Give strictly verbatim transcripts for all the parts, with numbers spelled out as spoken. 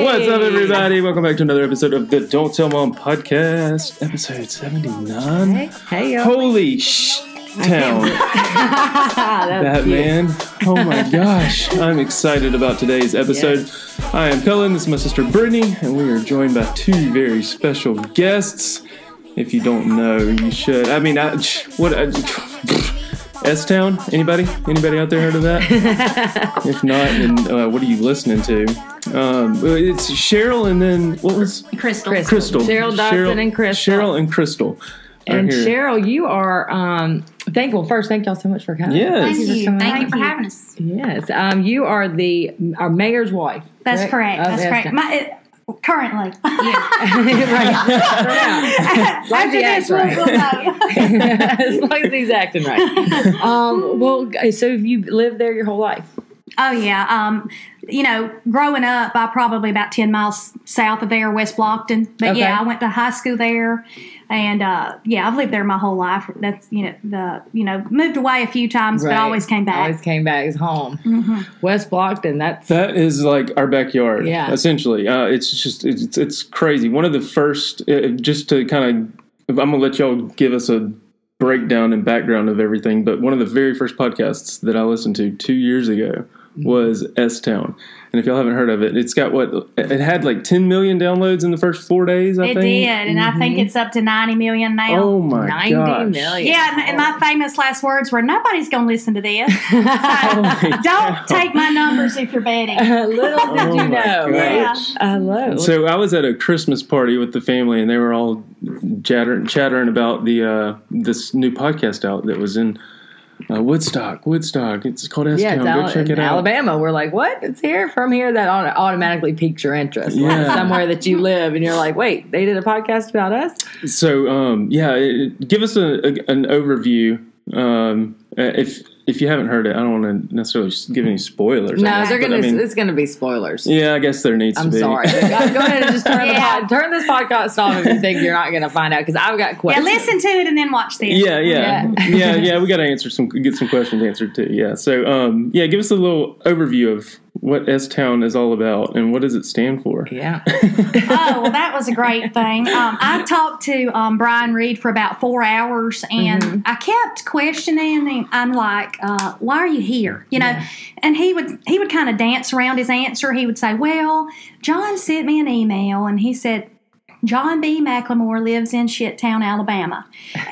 Hey. What's up, everybody? Welcome back to another episode of the Don't Tell Mom podcast, episode seventy-nine. Hey, hey yo. Holy sh town. That cute. Man. Oh my gosh. I'm excited about today's episode. Yes. I am Cullen. This is my sister Brittany, and we are joined by two very special guests. If you don't know, you should. I mean, I, what... I, S-Town? Anybody? Anybody out there heard of that? If not, then uh, what are you listening to? Um, it's Cheryl and then, what was? Crystal. Crystal. Crystal. Cheryl Dawson Cheryl, and Crystal. Cheryl and Crystal. And here. Cheryl, you are um, thankful. First, thank y'all so much for coming. Yes. Thank you. Thank, thank you for having us. Yes. Um, you are the our mayor's wife. That's correct. correct. That's correct. My, it, currently. Yeah. Right. After this, right. We'll know. As long as he's acting right. Um, well, so have you lived there your whole life? Oh, yeah. Um, you know, growing up, I probably about ten miles south of there, West Blockton. But, okay. Yeah, I went to high school there. And, uh, yeah, I've lived there my whole life. That's, you know, the you know, moved away a few times, right. But always came back. Always came back. It's home. Mm-hmm. West Blockton, that's... That is, like, our backyard, yeah. Essentially. Uh, it's just, it's, it's crazy. One of the first, uh, just to kind of, I'm going to let y'all give us a breakdown and background of everything, but one of the very first podcasts that I listened to two years ago was S-Town. And if y'all haven't heard of it, it's got what it had like ten million downloads in the first four days, I it think. It did, and mm-hmm. I think it's up to ninety million now. Oh, my ninety gosh. ninety million. Yeah, and, and my famous last words were, nobody's going to listen to this. So oh don't God. Take my numbers if you're betting. Uh, little did oh you know. Yeah. I love it. So I was at a Christmas party with the family, and they were all chattering, chattering about the uh, this new podcast out that was in Uh, Woodstock, Woodstock. It's called S-Town. Yeah, Go al- check it out. Alabama. We're like, what? It's here from here. That automatically piques your interest. Yeah. Like somewhere that you live, and you're like, wait, they did a podcast about us. So, um, yeah, it, give us a, a, an overview. Um, if if you haven't heard it, I don't want to necessarily give any spoilers. No, they're gonna. But, I mean, it's gonna be spoilers. Yeah, I guess there needs I'm to be. I'm sorry. Go ahead and just turn yeah. the pod, turn this podcast off if you think you're not gonna find out, because I've got questions. Yeah, listen to it and then watch this. Yeah, yeah, yeah, yeah, yeah. We gotta answer some, get some questions answered too. Yeah. So, um, yeah, give us a little overview of what S-Town is all about and what does it stand for. Yeah. Oh, well, that was a great thing. Um, I talked to um, Brian Reed for about four hours, and mm-hmm. I kept questioning him. I'm like, uh, why are you here? You know, yeah. And he would he would kind of dance around his answer. He would say, well, John sent me an email, and he said, John B. McLemore lives in Shittown, Alabama.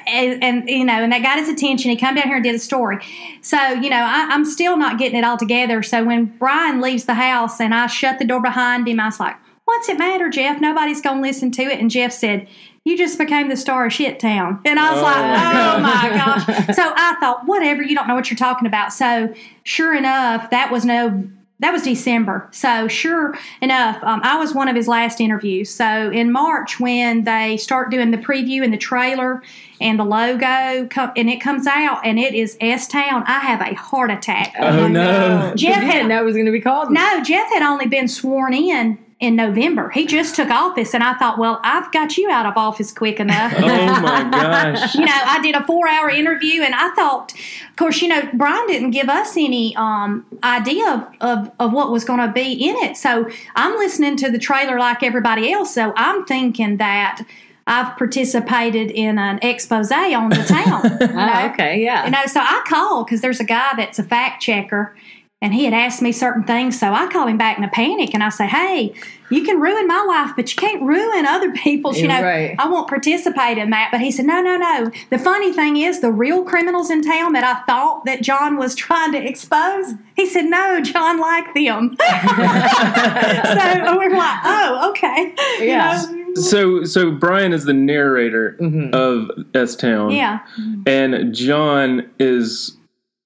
And, and, you know, and that got his attention. He come down here and did a story. So, you know, I, I'm still not getting it all together. So when Brian leaves the house and I shut the door behind him, I was like, what's it matter, Jeff? Nobody's going to listen to it. And Jeff said, you just became the star of Shittown. And I was oh, like, oh, my gosh. So I thought, whatever, you don't know what you're talking about. So sure enough, that was no... That was December. So sure enough, um, I was one of his last interviews. So in March, when they start doing the preview and the trailer and the logo, com- and it comes out, and it is S-Town, I have a heart attack. Oh, oh no. Jeff had, didn't know it was going to be called. No, Jeff had only been sworn in in November. He just took office, and I thought, well, I've got you out of office quick enough. Oh, my gosh. You know, I did a four-hour interview, and I thought, of course, you know, Brian didn't give us any um, idea of, of, of what was going to be in it. So I'm listening to the trailer like everybody else, so I'm thinking that I've participated in an expose on the town. You know? Oh, okay, yeah. You know, so I call because there's a guy that's a fact checker, and he had asked me certain things, so I call him back in a panic, and I say, hey, you can ruin my life, but you can't ruin other people's. You know, right. I won't participate in that. But he said, no, no, no. The funny thing is, the real criminals in town that I thought that John was trying to expose, he said, no, John liked them. So we were like, oh, okay. Yeah. You know? So, so Brian is the narrator mm-hmm. of S-Town. Yeah. And John is...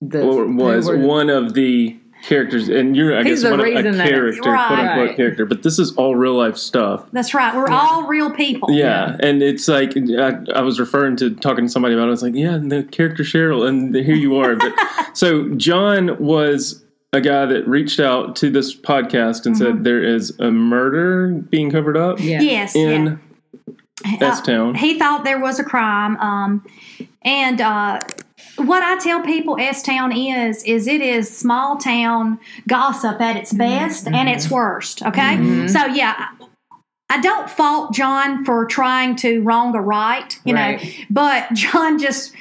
The, or was one of the characters, and you're, I he's guess, one of a character, right, quote-unquote right. character, but this is all real-life stuff. That's right. We're yeah. all real people. Yeah, yeah. And it's like, I, I was referring to talking to somebody about it, I was like, yeah, the character Cheryl, and here you are. But so John was a guy that reached out to this podcast and mm-hmm. said, there is a murder being covered up yeah. yes, in yeah. S-Town. Uh, he thought there was a crime, um, and... uh What I tell people S-Town is, is it is small town gossip at its best mm-hmm. and its worst, okay? Mm-hmm. So, yeah, I don't fault John for trying to wrong or right, you right. know, but John just...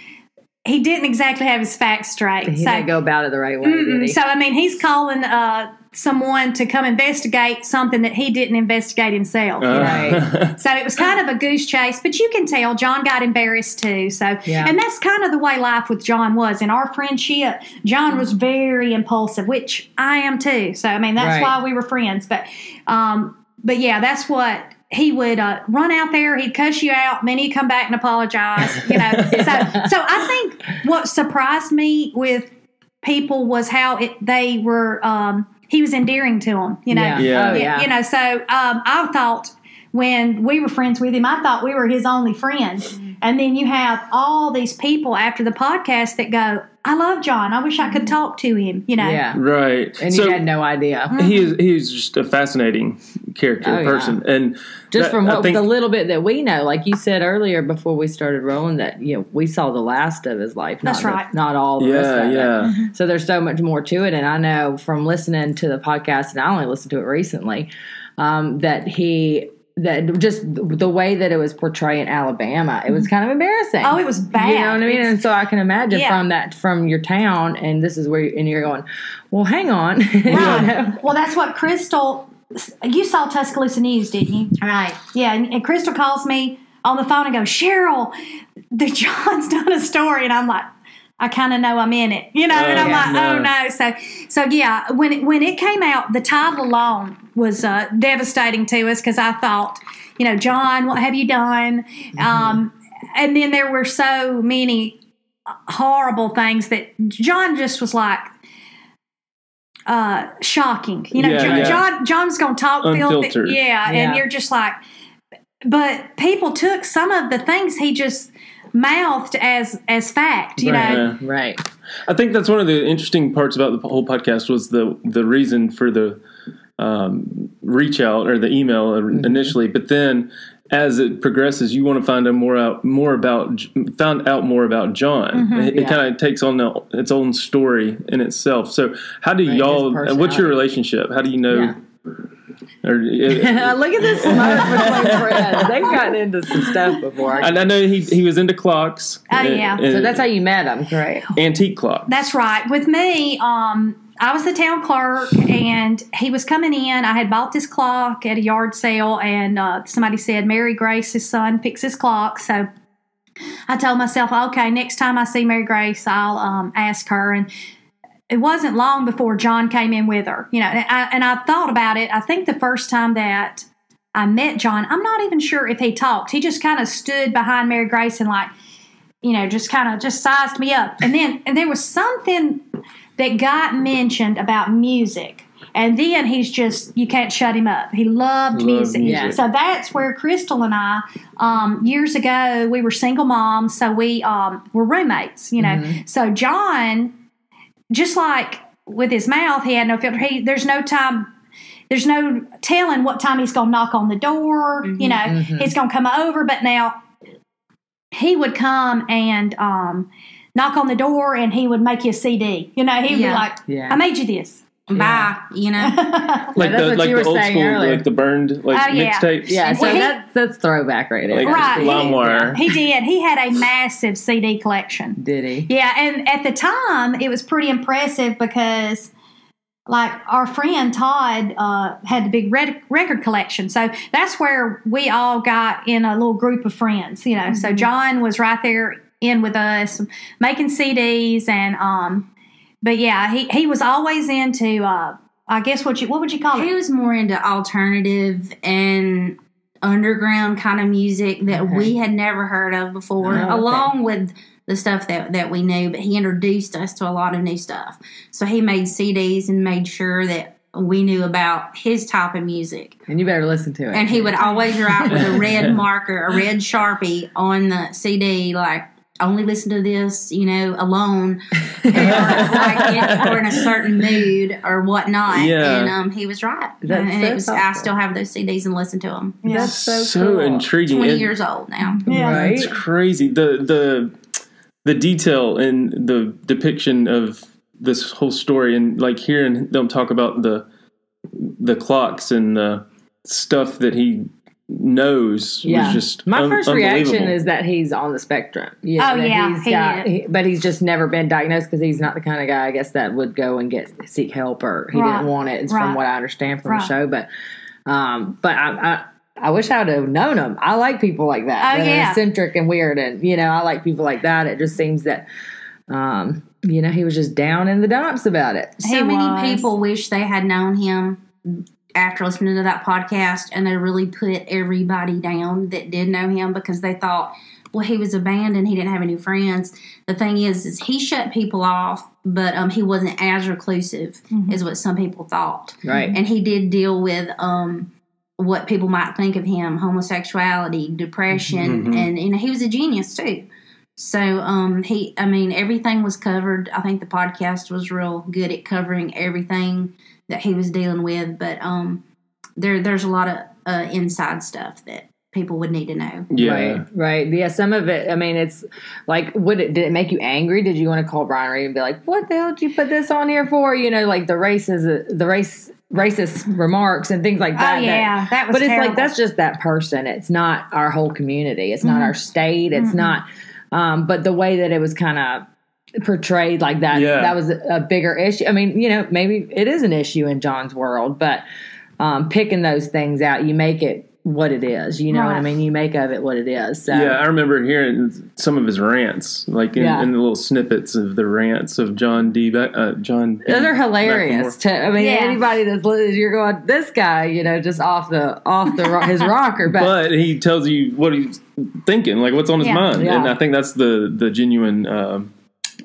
He didn't exactly have his facts straight. He so, didn't go about it the right way, mm-mm. did he? So, I mean, he's calling uh, someone to come investigate something that he didn't investigate himself. Uh. Right. So it was kind of a goose chase, but you can tell John got embarrassed too. So, yeah. And that's kind of the way life with John was. In our friendship, John was very impulsive, which I am too. So, I mean, that's right. why we were friends. But, um, but yeah, that's what... He would uh, run out there. He'd cuss you out. And then he'd come back and apologize. You know, so so I think what surprised me with people was how it, they were. Um, he was endearing to them. You know, yeah, yeah. Oh, yeah. You know. So um, I thought when we were friends with him, I thought we were his only friends. And then you have all these people after the podcast that go, I love John. I wish I could talk to him, you know. Yeah. Right. And so, you had no idea. Mm-hmm. He is, he is just a fascinating character, oh, person. Yeah. And just that, from what, think, the little bit that we know, like you said earlier before we started rolling, that, you know, we saw the last of his life. That's not right. The, not all the yeah, rest of yeah. it. Yeah, so there's so much more to it. And I know from listening to the podcast, and I only listened to it recently, um, that he... That just the way that it was portrayed in Alabama, it was kind of embarrassing. Oh, it was bad. You know what I mean? It's, and so I can imagine yeah. from that, from your town, and this is where, you, and you're going, well, hang on. Right. You know? Well, that's what Crystal, you saw Tuscaloosa News, didn't you? Right. Yeah, and, and Crystal calls me on the phone and goes, Cheryl, the John's done a story, and I'm like, I kind of know I'm in it, you know, oh, and I'm yeah, like, no. oh, no. So, so yeah, when it, when it came out, the title alone was uh, devastating to us because I thought, you know, John, what have you done? Mm-hmm. Um, and then there were so many horrible things that John just was like, uh, shocking. You know, yeah, John, yeah. John John's going to talk. Unfiltered. Filthy, yeah, yeah, and you're just like, but people took some of the things he just mouthed as as fact, you right, know. Yeah. Right. I think that's one of the interesting parts about the whole podcast was the the reason for the um, reach out or the email mm-hmm. initially, but then as it progresses, you want to find out more out more about found out more about John. Mm-hmm, it yeah. it kind of takes on the, its own story in itself. So, how do right, y'all? What's your relationship? How do you know? Yeah. Or, it, look at this smirk between friends. They've gotten into some stuff before. And I know he he was into clocks. Oh, and, yeah. And so that's how you met him, correct? Antique clock. That's right. With me, um, I was the town clerk, and he was coming in. I had bought this clock at a yard sale, and uh, somebody said, Mary Grace's son picks his clock. So I told myself, okay, next time I see Mary Grace, I'll um, ask her. And it wasn't long before John came in with her, you know, and I, and I thought about it. I think the first time that I met John, I'm not even sure if he talked. He just kind of stood behind Mary Grace and, like, you know, just kind of just sized me up. And then and there was something that got mentioned about music. And then he's just, you can't shut him up. He loved, loved music. music. So that's where Crystal and I, um, years ago, we were single moms. So we um, were roommates, you know. Mm-hmm. So John... Just like with his mouth, he had no filter. He, there's no time, there's no telling what time he's going to knock on the door. Mm-hmm, you know, mm-hmm. he's going to come over. But now he would come and um, knock on the door, and he would make you a C D. You know, he'd yeah. be like, yeah. "I made you this." Bye, you know, like the, like the old school, earlier. Like the burned, like oh, yeah. mixtapes. Yeah, so well, he, that's that's throwback right there. Like right, LimeWire. He, he did. He had a massive C D collection. Did he? Yeah, and at the time, it was pretty impressive because, like, our friend Todd uh, had the big red record collection, so that's where we all got in a little group of friends. You know, mm-hmm. so John was right there in with us, making C Ds and um. But, yeah, he, he was always into, uh, I guess, what you what would you call it? He was more into alternative and underground kind of music that okay. we had never heard of before, oh, okay. along with the stuff that, that we knew. But he introduced us to a lot of new stuff. So he made C Ds and made sure that we knew about his type of music. And you better listen to it. And he would always write with a red marker, a red Sharpie on the C D, like, only listen to this, you know, alone, or, like, in, or in a certain mood or whatnot. Yeah. And um, he was right. That's and so it was, I still have those C Ds and listen to them. Yeah. That's so, so cool. Intriguing. Twenty it, years old now. Yeah, it's right? Crazy. The the the detail in the depiction of this whole story, and like hearing them talk about the the clocks and the stuff that he knows yeah. was just my un- first reaction is that he's on the spectrum. You know, oh yeah, he's he got, he, but he's just never been diagnosed because he's not the kind of guy, I guess, that would go and get seek help, or he right. didn't want it. It's right. from what I understand from right. the show, but um, but I. I I wish I would have known him. I like people like that. Oh, that yeah. are eccentric and weird. And, you know, I like people like that. It just seems that, um, you know, he was just down in the dumps about it. So he many was. people wish they had known him after listening to that podcast, and they really put everybody down that did know him because they thought, well, he was abandoned. He didn't have any friends. The thing is, is he shut people off, but um, he wasn't as reclusive mm-hmm. as what some people thought. Right. And he did deal with... Um, what people might think of him, homosexuality, depression, mm-hmm. and, you know, he was a genius, too. So, um, he, I mean, everything was covered. I think the podcast was real good at covering everything that he was dealing with, but um, there there's a lot of uh, inside stuff that people would need to know. Yeah. Right, right. Yeah, some of it, I mean, it's like, would it, did it make you angry? Did you want to call Brian Reed and be like, what the hell did you put this on here for? You know, like the race is, a, the race racist remarks and things like that. Oh, yeah. That, that was But it's terrible. Like, that's just that person. It's not our whole community. It's mm-hmm. not our state. It's mm-hmm. not, um, but the way that it was kind of portrayed like that, yeah. that was a, a bigger issue. I mean, you know, maybe it is an issue in John's world, but um, picking those things out, you make it what it is. You know right. what I mean? You make of it what it is. So. Yeah, I remember hearing some of his rants, like in, yeah. in the little snippets of the rants of John D. Be- uh, John. B. Those are hilarious. To, I mean, yeah. anybody that's listening, you're going, this guy, you know, just off the off the ro- his rocker. But, but he tells you what he's thinking, like what's on his yeah. mind, yeah. and I think that's the the genuine. Uh,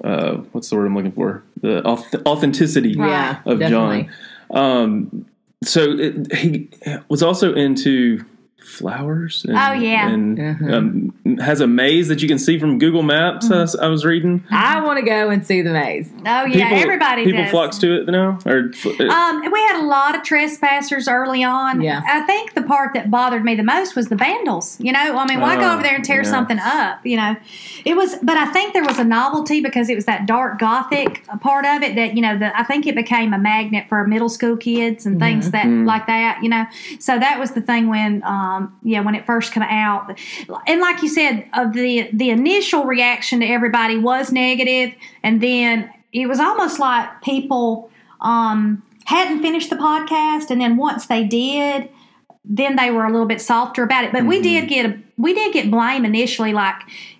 uh, what's the word I'm looking for? The authenticity yeah, of definitely. John. Um, So it, he was also into flowers. And, oh, yeah. And mm-hmm. um, has a maze that you can see from Google Maps, mm-hmm. I, I was reading. I want to go and see the maze. Oh, yeah. People, everybody people does. People flocks to it now? Or, uh, um, we had a lot of trespassers early on. Yeah. I think the part that bothered me the most was the vandals. You know, I mean, why oh, go over there and tear yeah. something up? You know, it was, but I think there was a novelty because it was that dark Gothic part of it that, you know, the, I think it became a magnet for middle school kids and mm-hmm. things that mm-hmm. like that, you know. So that was the thing when, um, yeah, when it first came out. And like you said, of the the initial reaction to everybody was negative, and then it was almost like people um, hadn't finished the podcast, and then once they did, then they were a little bit softer about it. But mm-hmm. we did get a, we did get blame initially, like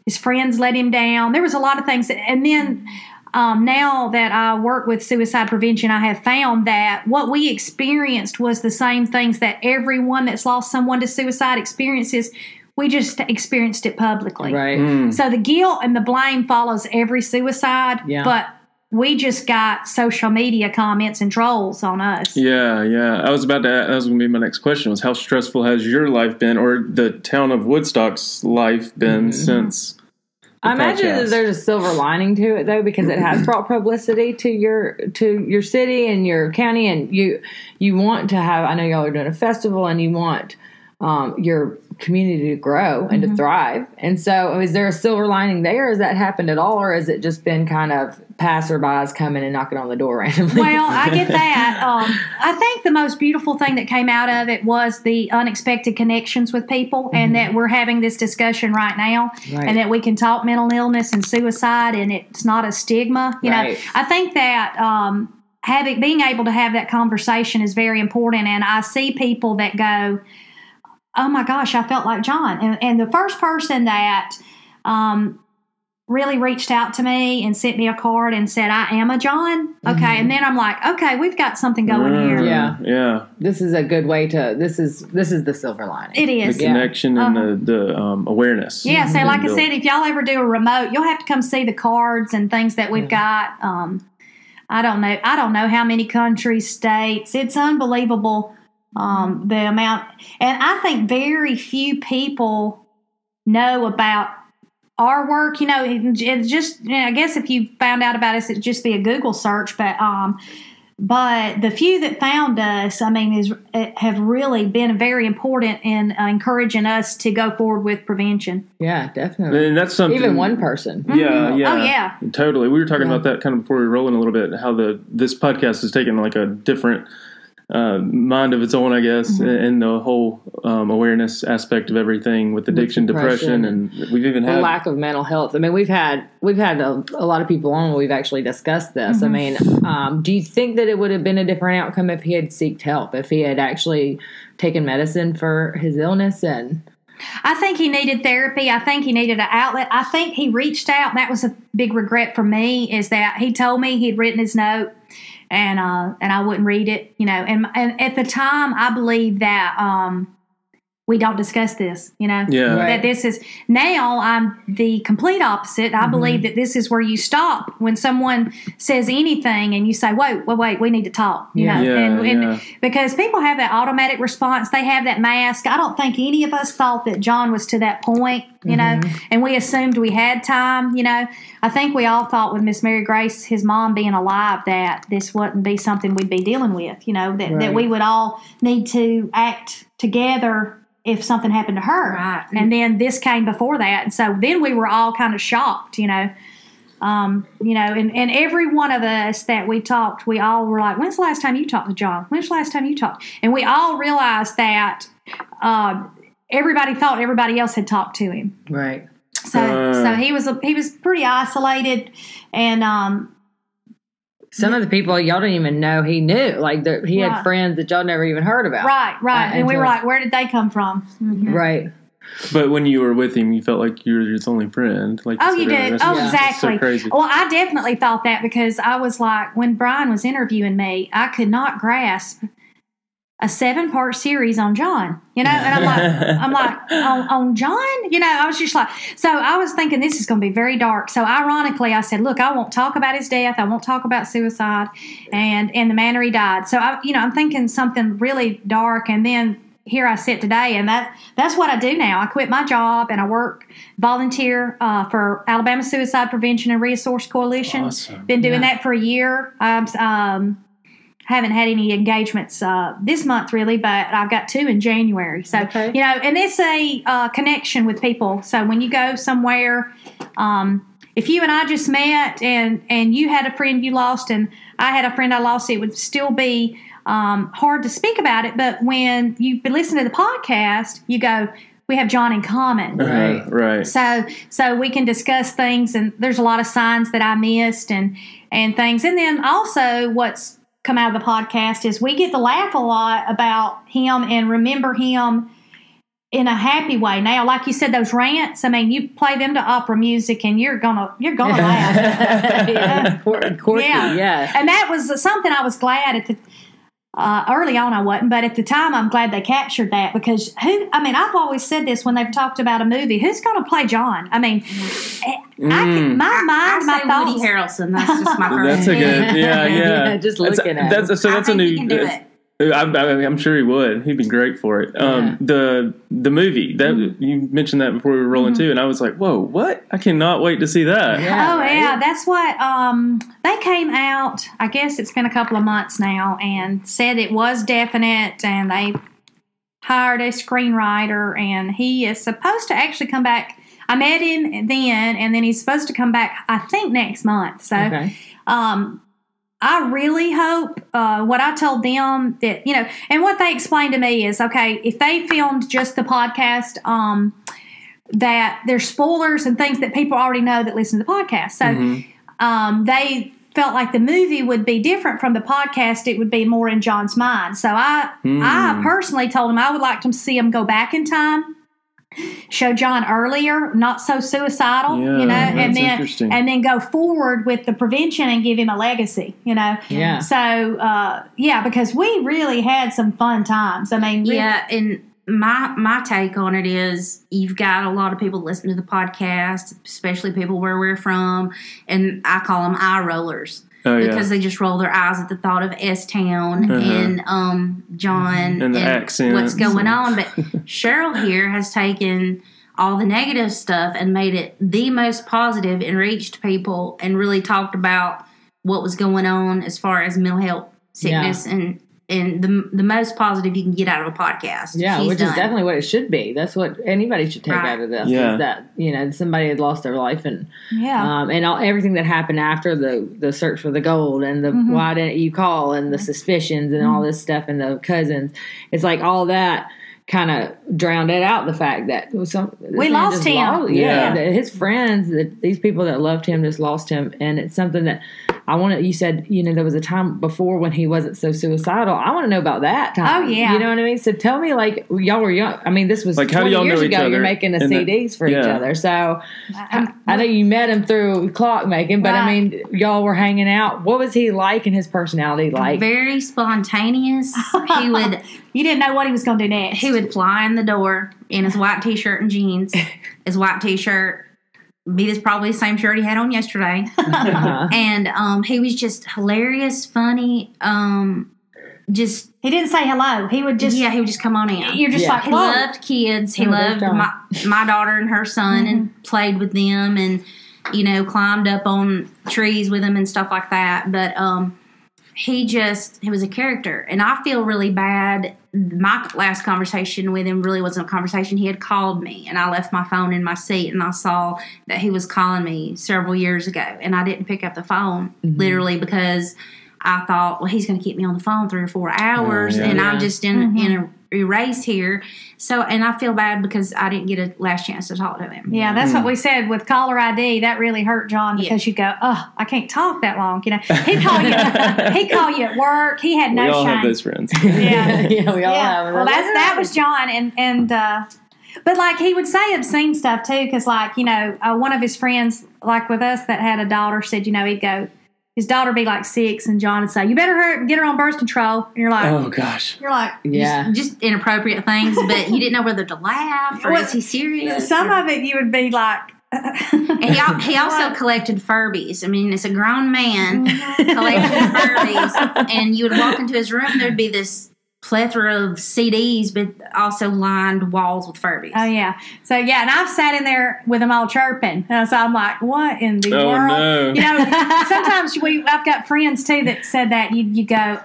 his friends let him down. There was a lot of things, that, and then. Um, now that I work with suicide prevention, I have found that what we experienced was the same things that everyone that's lost someone to suicide experiences. We just experienced it publicly. Right. Mm. So the guilt and the blame follows every suicide, yeah. but we just got social media comments and trolls on us. Yeah, yeah. I was about to ask, that was going to be my next question, was how stressful has your life been, or the town of Woodstock's life been mm-hmm. since... I imagine podcast. That there's a silver lining to it, though, because it has brought publicity to your to your city and your county, and you you want to have. I know y'all are doing a festival, and you want um, your community to grow and mm-hmm. to thrive. And so, is there a silver lining there? Has that happened at all, or has it just been kind of passerbys coming and knocking on the door randomly? Well, I get that. Um, I think the most beautiful thing that came out of it was the unexpected connections with people, mm-hmm. and that we're having this discussion right now, right. and that we can talk mental illness and suicide, and it's not a stigma. You right. know, I think that um, having being able to have that conversation is very important, and I see people that go, oh my gosh, I felt like John. And, and the first person that um, really reached out to me and sent me a card and said, I am a John. Okay. Mm-hmm. And then I'm like, okay, we've got something going uh, here. Yeah. Yeah. This is a good way to, this is, this is the silver lining. It is. The connection yeah. and uh-huh. the, the um, awareness. Yeah. So like I said, if y'all ever do a remote, you'll have to come see the cards and things that we've yeah. got. Um, I don't know. I don't know how many countries, states. It's unbelievable. Um, the amount, and I think very few people know about our work. You know, it's just, you know, I guess if you found out about us, it'd just be a Google search. But um, But the few that found us, I mean, is, have really been very important in uh, encouraging us to go forward with prevention. Yeah, definitely. And that's something. Even one person. Mm-hmm. Yeah, yeah. Oh, yeah. Totally. We were talking yeah. about that kind of before we were rolling a little bit, how the this podcast has taken like a different uh, mind of its own, I guess, mm-hmm. and the whole um, awareness aspect of everything with addiction, with depression, depression, and we've even had. The lack of mental health. I mean, we've had we've had a, a lot of people on where we've actually discussed this. Mm-hmm. I mean, um, do you think that it would have been a different outcome if he had sought help, if he had actually taken medicine for his illness? And I think he needed therapy. I think he needed an outlet. I think he reached out. And that was a big regret for me, is that he told me he'd written his note. And uh, and I wouldn't read it, you know. And and at the time, I believe that um, we don't discuss this, you know. Yeah. Right. That this is now I'm the complete opposite. I mm-hmm. believe that this is where you stop when someone says anything, and you say, "Whoa, wait, wait, we need to talk," you yeah. know. Yeah, and, and yeah. because people have that automatic response, they have that mask. I don't think any of us thought that John was to that point, you mm-hmm. know. And we assumed we had time, you know. I think we all thought with Miss Mary Grace, his mom, being alive, that this wouldn't be something we'd be dealing with, you know, that, right. that we would all need to act together if something happened to her. Right. And then this came before that. And so then we were all kind of shocked, you know. Um, you know, and, and every one of us that we talked, we all were like, when's the last time you talked to John? When's the last time you talked? And we all realized that uh, everybody thought everybody else had talked to him. Right. So, uh, so he was he was pretty isolated, and um, some of the people y'all didn't even know he knew. Like the, he right. had friends that y'all never even heard about. Right, right. Uh, and we were like, where did they come from? Mm-hmm. Right. But when you were with him, you felt like you were his only friend. Like oh, you did. Oh, yeah. Exactly. So crazy. Well, I definitely thought that, because I was like, when Brian was interviewing me, I could not grasp a seven-part series on John, you know, and I'm like, I'm like, on, on John, you know, I was just like, so I was thinking this is going to be very dark. So ironically, I said, look, I won't talk about his death. I won't talk about suicide, and and the manner he died. So I, you know, I'm thinking something really dark, and then here I sit today, and that that's what I do now. I quit my job and I work volunteer uh, for Alabama Suicide Prevention and Resource Coalition. Awesome. Been doing yeah. that for a year. Um. um Haven't had any engagements uh, this month, really, but I've got two in January. So, okay. you know, and it's a uh, connection with people. So when you go somewhere, um, if you and I just met and, and you had a friend you lost and I had a friend I lost, it would still be um, hard to speak about it. But when you've been listening to the podcast, you go, we have John in common. Right, uh, right. So so we can discuss things, and there's a lot of signs that I missed and, and things. And then also what's come out of the podcast is we get to laugh a lot about him and remember him in a happy way. Now, like you said, those rants, I mean, you play them to opera music and you're gonna you're gonna laugh. yeah. Quirky, yeah. yeah. And that was something I was glad at the uh, early on I wasn't, but at the time I'm glad they captured that, because who I mean, I've always said this when they've talked about a movie, who's gonna play John? I mean mm. I can, my mind, I, I my say thoughts. Woody Harrelson. That's just my first. That's a good, yeah, yeah. yeah just looking that's, at. That's, so that's I a think new. He can do it. I, I, I'm sure he would. He'd be great for it. Um, yeah. The the movie that mm-hmm. you mentioned that before we were rolling mm-hmm. too, and I was like, whoa, what? I cannot wait to see that. Yeah, oh right? yeah, that's what um, they came out. I guess it's been a couple of months now, and said it was definite, and they hired a screenwriter, and he is supposed to actually come back. I met him then, and then he's supposed to come back, I think, next month. So okay. um, I really hope uh, what I told them that, you know, and what they explained to me is, okay, if they filmed just the podcast, um, that there's spoilers and things that people already know that listen to the podcast. So mm-hmm. um, they felt like the movie would be different from the podcast. It would be more in John's mind. So I, mm. I personally told him I would like to see him go back in time. Show John earlier, not so suicidal, yeah, you know, and then and then go forward with the prevention and give him a legacy, you know. Yeah. So, uh, yeah, because we really had some fun times. I mean, really. Yeah. And my my take on it is, you've got a lot of people listening to the podcast, especially people where we're from, and I call them eye rollers. Oh, yeah. Because they just roll their eyes at the thought of S-Town uh-huh. and um, John and, the and what's going on. But Cheryl here has taken all the negative stuff and made it the most positive and reached people and really talked about what was going on as far as mental health sickness yeah. and and the the most positive you can get out of a podcast. Yeah, which done. is definitely what it should be. That's what anybody should take right. out of this. Yeah. Is that, you know, somebody had lost their life and yeah, um, and all, everything that happened after the the search for the gold and the mm-hmm. why didn't you call and the suspicions and mm-hmm. all this stuff and the cousins. It's like all that kind of drowned it out, the fact that some, we lost him. Lost, yeah, yeah. His friends, the, these people that loved him just lost him. And it's something that I want to, you said, you know, there was a time before when he wasn't so suicidal. I want to know about that time. Oh, yeah. You know what I mean? So tell me, like, y'all were young. I mean, this was like, twenty years ago. You're making the C Ds the, for yeah. each other. So I, I, I know you met him through clock making, but right. I mean, y'all were hanging out. What was he like and his personality like? Very spontaneous. He would. You didn't know what he was going to do next. He would fly in the door in his white T-shirt and jeans, his white T-shirt. Be this probably the same shirt he had on yesterday. Uh-huh. And um, he was just hilarious, funny. Um, just he didn't say hello. He would just yeah. He would just come on in. You're just yeah. like he Whoa. loved kids. He oh, loved my my daughter and her son, mm-hmm. and played with them, and you know climbed up on trees with them and stuff like that. But um, he just he was a character, and I feel really bad. My last conversation with him really wasn't a conversation. He had called me, and I left my phone in my seat, and I saw that he was calling me several years ago, and I didn't pick up the phone, mm-hmm. literally, because I thought, well, he's going to keep me on the phone three or four hours, oh, yeah, and yeah. I'm just in, mm-hmm. in a erase here. So, and I feel bad because I didn't get a last chance to talk to him. Yeah, that's mm-hmm. what we said with caller I D. That really hurt John because yeah. you go, oh, I can't talk that long. You know, he'd call you. He'd call you at work. He had no. We all shine. have those friends. Yeah, yeah, we all yeah. have. Well, that's that was John, and and uh, but like he would say obscene stuff too, because like you know uh, one of his friends, like with us that had a daughter, said you know he'd go. His daughter would be like six, and John would say, "You better hurry and get her on birth control." And you're like, "Oh gosh!" You're like, "Yeah, just, just inappropriate things." But you didn't know whether to laugh or well, is he serious? Some or, of it, you would be like. And he, he also collected Furbies. I mean, it's a grown man collecting Furbies, and you would walk into his room, and there'd be this plethora of C Ds, but also lined walls with Furbies. Oh, yeah. So, yeah, and I've sat in there with them all chirping. And so I'm like, what in the oh, world? No. You know, sometimes we, I've got friends, too, that said that. You, you go,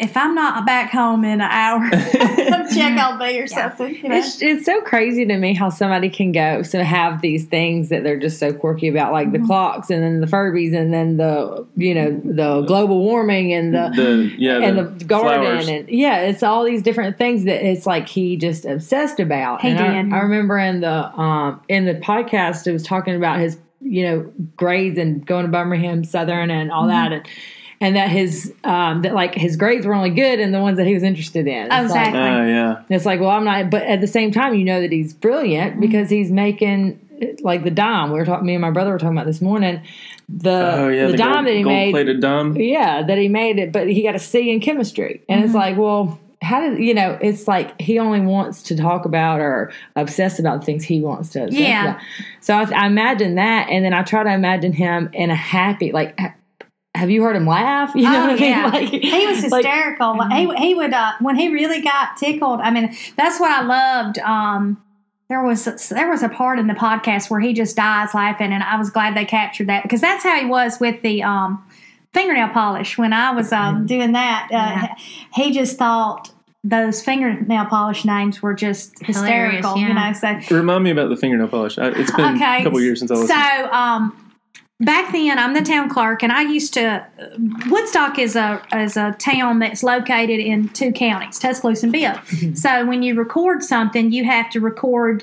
if I'm not back home in an hour, some check I'll be or yeah. something. You know? It's, it's so crazy to me how somebody can go so have these things that they're just so quirky about, like mm-hmm. the clocks and then the Furbies and then the you know the global warming and the, the yeah and the, the garden flowers. and yeah, it's all these different things that it's like he just obsessed about. He and did. I, I remember in the um in the podcast it was talking about his you know grades and going to Birmingham Southern and all mm-hmm. that and. And that his um, that like his grades were only good in the ones that he was interested in. It's exactly. Like, oh yeah. It's like, well, I'm not. But at the same time, you know that he's brilliant mm-hmm. because he's making like the dime. We were talking. Me and my brother were talking about this morning. The oh, yeah, the, the dime gold, that he made. Gold-plated dime. Yeah, that he made it, but he got a C in chemistry, and mm-hmm. it's like, well. How did you know? It's like he only wants to talk about or obsess about things he wants to. Obsess yeah. About. So I, I imagine that, and then I try to imagine him in a happy, like. Have you heard him laugh? You know oh, what yeah. I mean? Like, he was hysterical. Like, he he would uh, when he really got tickled. I mean, that's what I loved. Um, there was there was a part in the podcast where he just dies laughing, and I was glad they captured that because that's how he was with the um, fingernail polish. When I was um, doing that, uh, yeah. he just thought those fingernail polish names were just hysterical. Yeah. You know, so remind me about the fingernail polish. I, it's been okay. a couple of years since I was so. Um, Back then, I'm the town clerk, and I used to – Woodstock is a is a town that's located in two counties, Tuscaloosa and Bibb. Mm-hmm. So when you record something, you have to record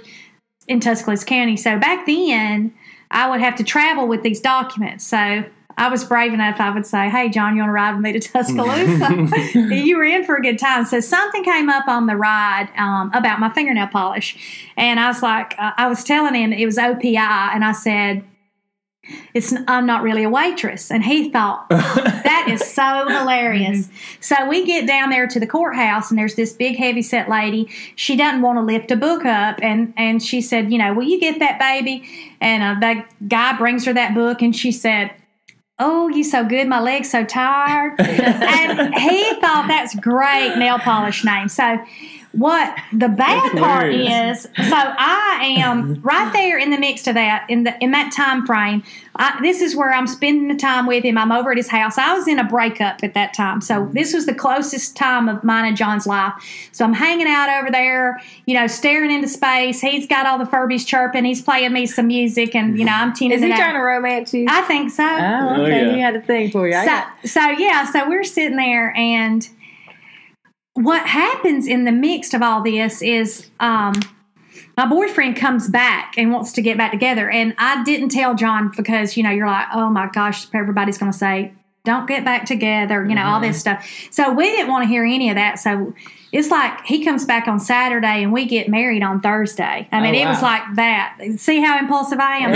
in Tuscaloosa County. So back then, I would have to travel with these documents. So I was brave enough, I would say, hey, John, you want to ride with me to Tuscaloosa? You were in for a good time. So something came up on the ride um, about my fingernail polish, and I was like uh, – I was telling him it was O P I, and I said – It's I'm not really a waitress. And he thought, that is so hilarious. Mm-hmm. So we get down there to the courthouse, and there's this big, heavyset lady. She doesn't want to lift a book up. And, and she said, you know, will you get that, baby? And uh, that guy brings her that book, and she said, oh, you so good, my leg's so tired. And he thought that's great nail polish name. So What the bad part is, so I am right there in the midst of that, in the in that time frame. I, this is where I'm spending the time with him. I'm over at his house. I was in a breakup at that time, so this was the closest time of mine and John's life. So I'm hanging out over there, you know, staring into space. He's got all the Furbies chirping. He's playing me some music, and you know, I'm tuning. Is he trying to romance you? I think so. Oh, okay. Yeah. He had a thing for you. I so, got- so yeah, so we're sitting there and. What happens in the midst of all this is um, my boyfriend comes back and wants to get back together. And I didn't tell John because, you know, you're like, oh, my gosh, everybody's going to say, don't get back together, you know, mm-hmm. all this stuff. So we didn't want to hear any of that. So it's like he comes back on Saturday and we get married on Thursday. I mean, oh, wow. It was like that. See how impulsive I am?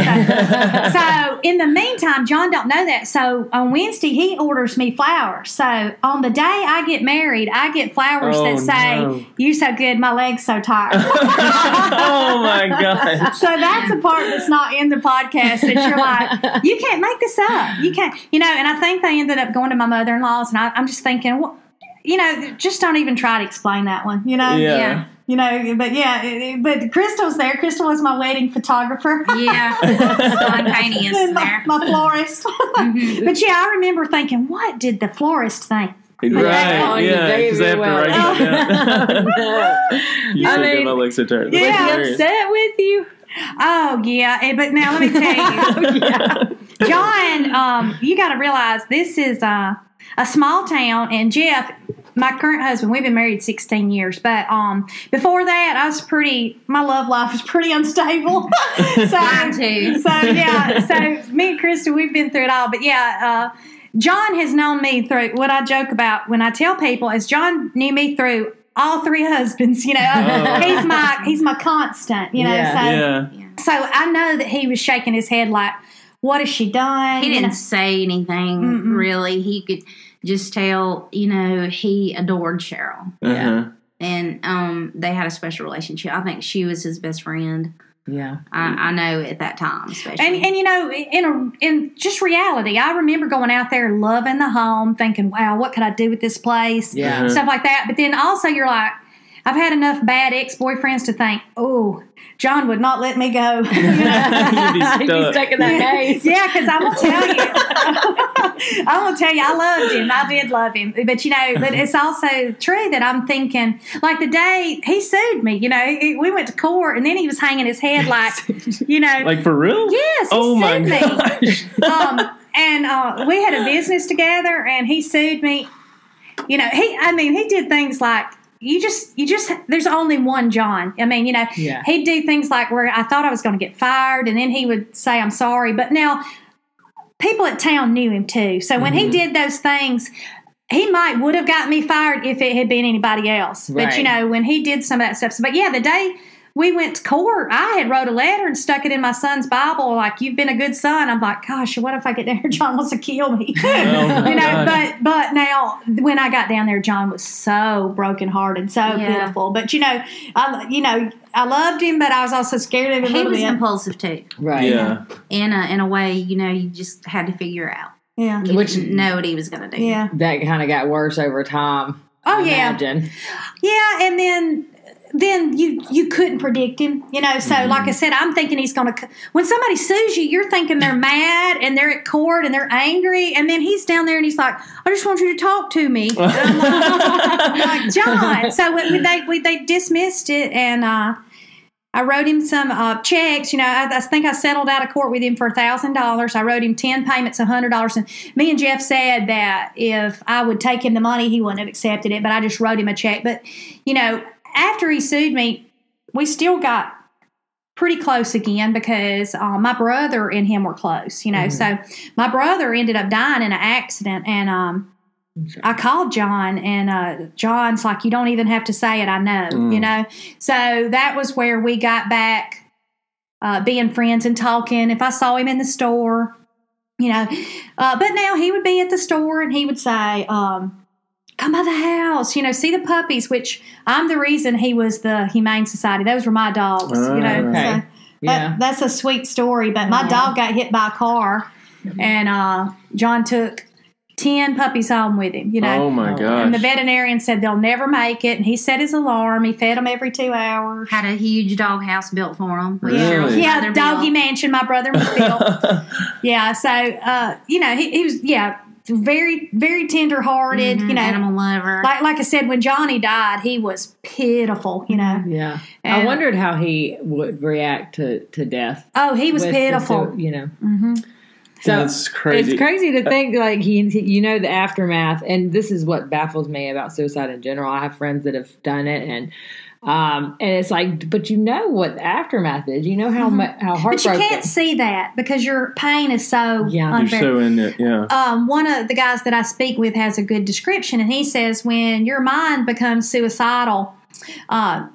So, so in the meantime, John don't know that. So on Wednesday, he orders me flowers. So on the day I get married, I get flowers oh, that say, no. You so good, my leg's so tired. Oh, my God. So that's the part that's not in the podcast that you're like, you can't make this up. You can't, you know, and I think they ended up going to my mother-in-law's, and I, I'm just thinking, well, you know, just don't even try to explain that one, you know? Yeah. yeah. You know, but yeah, but Crystal's there. Crystal was my wedding photographer. Yeah. Spontaneous and my, there. My florist. Mm-hmm. But yeah, I remember thinking, what did the florist think? But right, yeah, because I have well. to write it down. You I mean, my legs are tired. Yeah, was he upset with you? Oh, yeah, but now let me tell you. yeah. John, um, you got to realize this is uh, a small town, and Jeff, my current husband, we've been married sixteen years, but um, before that, I was pretty, my love life was pretty unstable. so, Mine too. So, yeah, so me and Krista, we've been through it all, but yeah, uh, John has known me through, what I joke about when I tell people is John knew me through all three husbands, you know. Oh. He's my he's my constant, you know. Yeah. So, yeah. so I know that he was shaking his head like, what has she done? He didn't say anything, mm-mm. really. He could just tell, you know, he adored Cheryl. Uh-huh. Yeah. And um, they had a special relationship. I think she was his best friend. Yeah. I, I know at that time, especially. And, and you know, in a, in just reality, I remember going out there loving the home, thinking, wow, what could I do with this place? Yeah. Uh-huh. Stuff like that. But then also you're like, I've had enough bad ex-boyfriends to think, oh, John would not let me go. You'd be stuck. He'd be stuck in that maze. Yeah, because I'm going to tell you. I'm going to tell you, I loved him. I did love him. But, you know, but it's also true that I'm thinking, like the day he sued me, you know, we went to court, and then he was hanging his head like, you know. Like for real? Yes, he oh sued my gosh. me. Um, and uh, we had a business together, and he sued me. You know, he. I mean, he did things like, You just, you just, there's only one John. I mean, you know, yeah. he'd do things like where I thought I was going to get fired, and then he would say, I'm sorry. But now, people at town knew him too. So when mm-hmm. he did those things, he might would have got me fired if it had been anybody else. Right. But, you know, when he did some of that stuff. So, but yeah, the day we went to court, I had wrote a letter and stuck it in my son's Bible, like, you've been a good son. I'm like, gosh, what if I get down here? John wants to kill me. Oh, you know, God. but but now when I got down there, John was so brokenhearted, so yeah. pitiful. But you know, I you know, I loved him, but I was also scared of him. He was bit. impulsive too. Right. Yeah. In a in a way, you know, you just had to figure out. Yeah. You Which, didn't know what he was gonna do. Yeah. That kinda got worse over time. Oh I yeah. Imagine. Yeah, and then then you, you couldn't predict him, you know. So, mm-hmm. like I said, I'm thinking he's going to – when somebody sues you, you're thinking they're mad and they're at court and they're angry. And then he's down there and he's like, I just want you to talk to me. And I'm like, like, John. So, we, they we, they dismissed it, and uh, I wrote him some uh, checks. You know, I, I think I settled out of court with him for one thousand dollars. I wrote him ten payments, one hundred dollars. And me and Jeff said that if I would take him the money, he wouldn't have accepted it, but I just wrote him a check. But, you know – after he sued me, we still got pretty close again because uh, my brother and him were close, you know. Mm-hmm. So my brother ended up dying in an accident, and um, I called John, and uh, John's like, you don't even have to say it, I know, mm. you know. So that was where we got back uh, being friends and talking. If I saw him in the store, you know. Uh, but now he would be at the store, and he would say, um, come by the house, you know, see the puppies, which I'm the reason he was the Humane Society. Those were my dogs, oh, you know. Okay. So yeah. that, that's a sweet story, but my yeah. dog got hit by a car, and uh, John took ten puppies home with him, you know. Oh, my gosh. And the veterinarian said they'll never make it. And he set his alarm. He fed them every two hours. Had a huge dog house built for him. Really? Yeah, yeah, doggy mansion my brother was built. Yeah, so, uh, you know, he, he was, yeah, very, very tender-hearted, mm-hmm, you know. Animal lover. Like, like I said, when Johnny died, he was pitiful, you know. Yeah. And I wondered how he would react to, to death. Oh, he was pitiful. His, you know. Mm-hmm. So that's crazy. It's crazy to think, like, he, he, you know, the aftermath, and this is what baffles me about suicide in general. I have friends that have done it, and um, and it's like, but you know what the aftermath is. You know how mm-hmm. how heartbroken. But you can't see that because your pain is so yeah, unfair. You're so in it. Yeah. Um, one of the guys that I speak with has a good description, and he says when your mind becomes suicidal. Uh,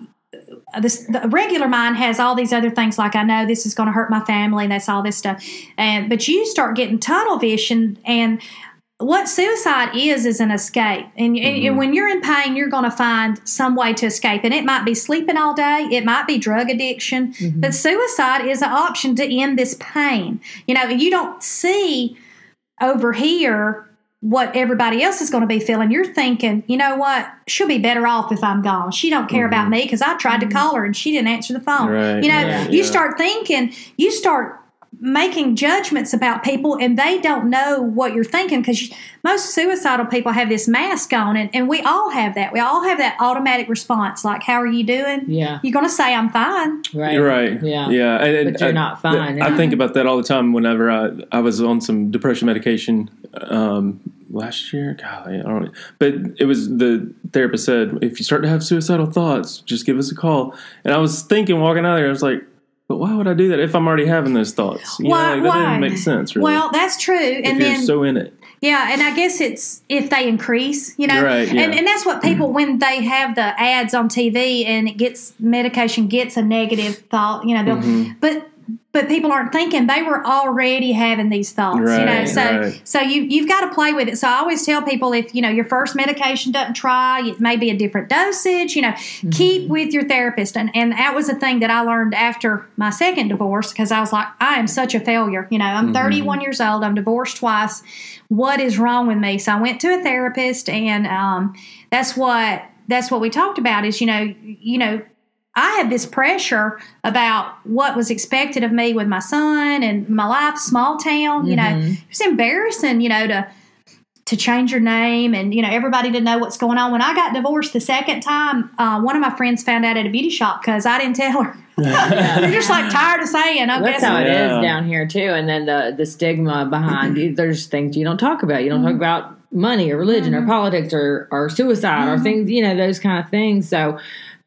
This, the regular mind has all these other things, like I know this is going to hurt my family, and that's all this stuff. And but you start getting tunnel vision, and what suicide is is an escape. And, mm-hmm. and when you're in pain, you're going to find some way to escape. And it might be sleeping all day, it might be drug addiction, mm-hmm. but suicide is an option to end this pain. You know, you don't see over here what everybody else is going to be feeling. You're thinking, you know what, she'll be better off if I'm gone. She don't care mm-hmm. about me because I tried to call her and she didn't answer the phone. Right, you know, yeah, you yeah. start thinking, you start making judgments about people, and they don't know what you're thinking because most suicidal people have this mask on, and, and we all have that. We all have that automatic response, like, how are you doing? Yeah. You're going to say, I'm fine. Right. You're right. Yeah. Yeah. And, but you're I, not fine. I, I think about that all the time whenever I, I was on some depression medication um, last year. Golly, I don't know. But it was the therapist said, if you start to have suicidal thoughts, just give us a call. And I was thinking, walking out of there, I was like, but why would I do that if I'm already having those thoughts? You why, know, like, that why? Doesn't make sense, really. Well, that's true. And if then, you're so in it. Yeah, and I guess it's if they increase, you know. Right, yeah. and, and that's what people, when they have the ads on T V and it gets medication gets a negative thought, you know, they'll, mm-hmm. but but people aren't thinking they were already having these thoughts, right, you know. So right. so you, you've got to play with it. So I always tell people, if, you know, your first medication doesn't try, it may be a different dosage, you know, mm-hmm. keep with your therapist. And, and that was a thing that I learned after my second divorce because I was like, I am such a failure. You know, I'm mm-hmm. thirty-one years old. I'm divorced twice. What is wrong with me? So I went to a therapist, and um, that's what that's what we talked about is, you know, you know, I had this pressure about what was expected of me with my son and my life, small town, you mm-hmm. know. It was embarrassing, you know, to to change your name, and, you know, everybody didn't know what's going on. When I got divorced the second time, uh, one of my friends found out at a beauty shop because I didn't tell her. You're just, like, tired of saying. I That's guess. How it yeah. is down here, too. And then the, the stigma behind you, there's things you don't talk about. You don't mm-hmm. talk about money or religion mm-hmm. or politics or, or suicide mm-hmm. or things, you know, those kind of things. So,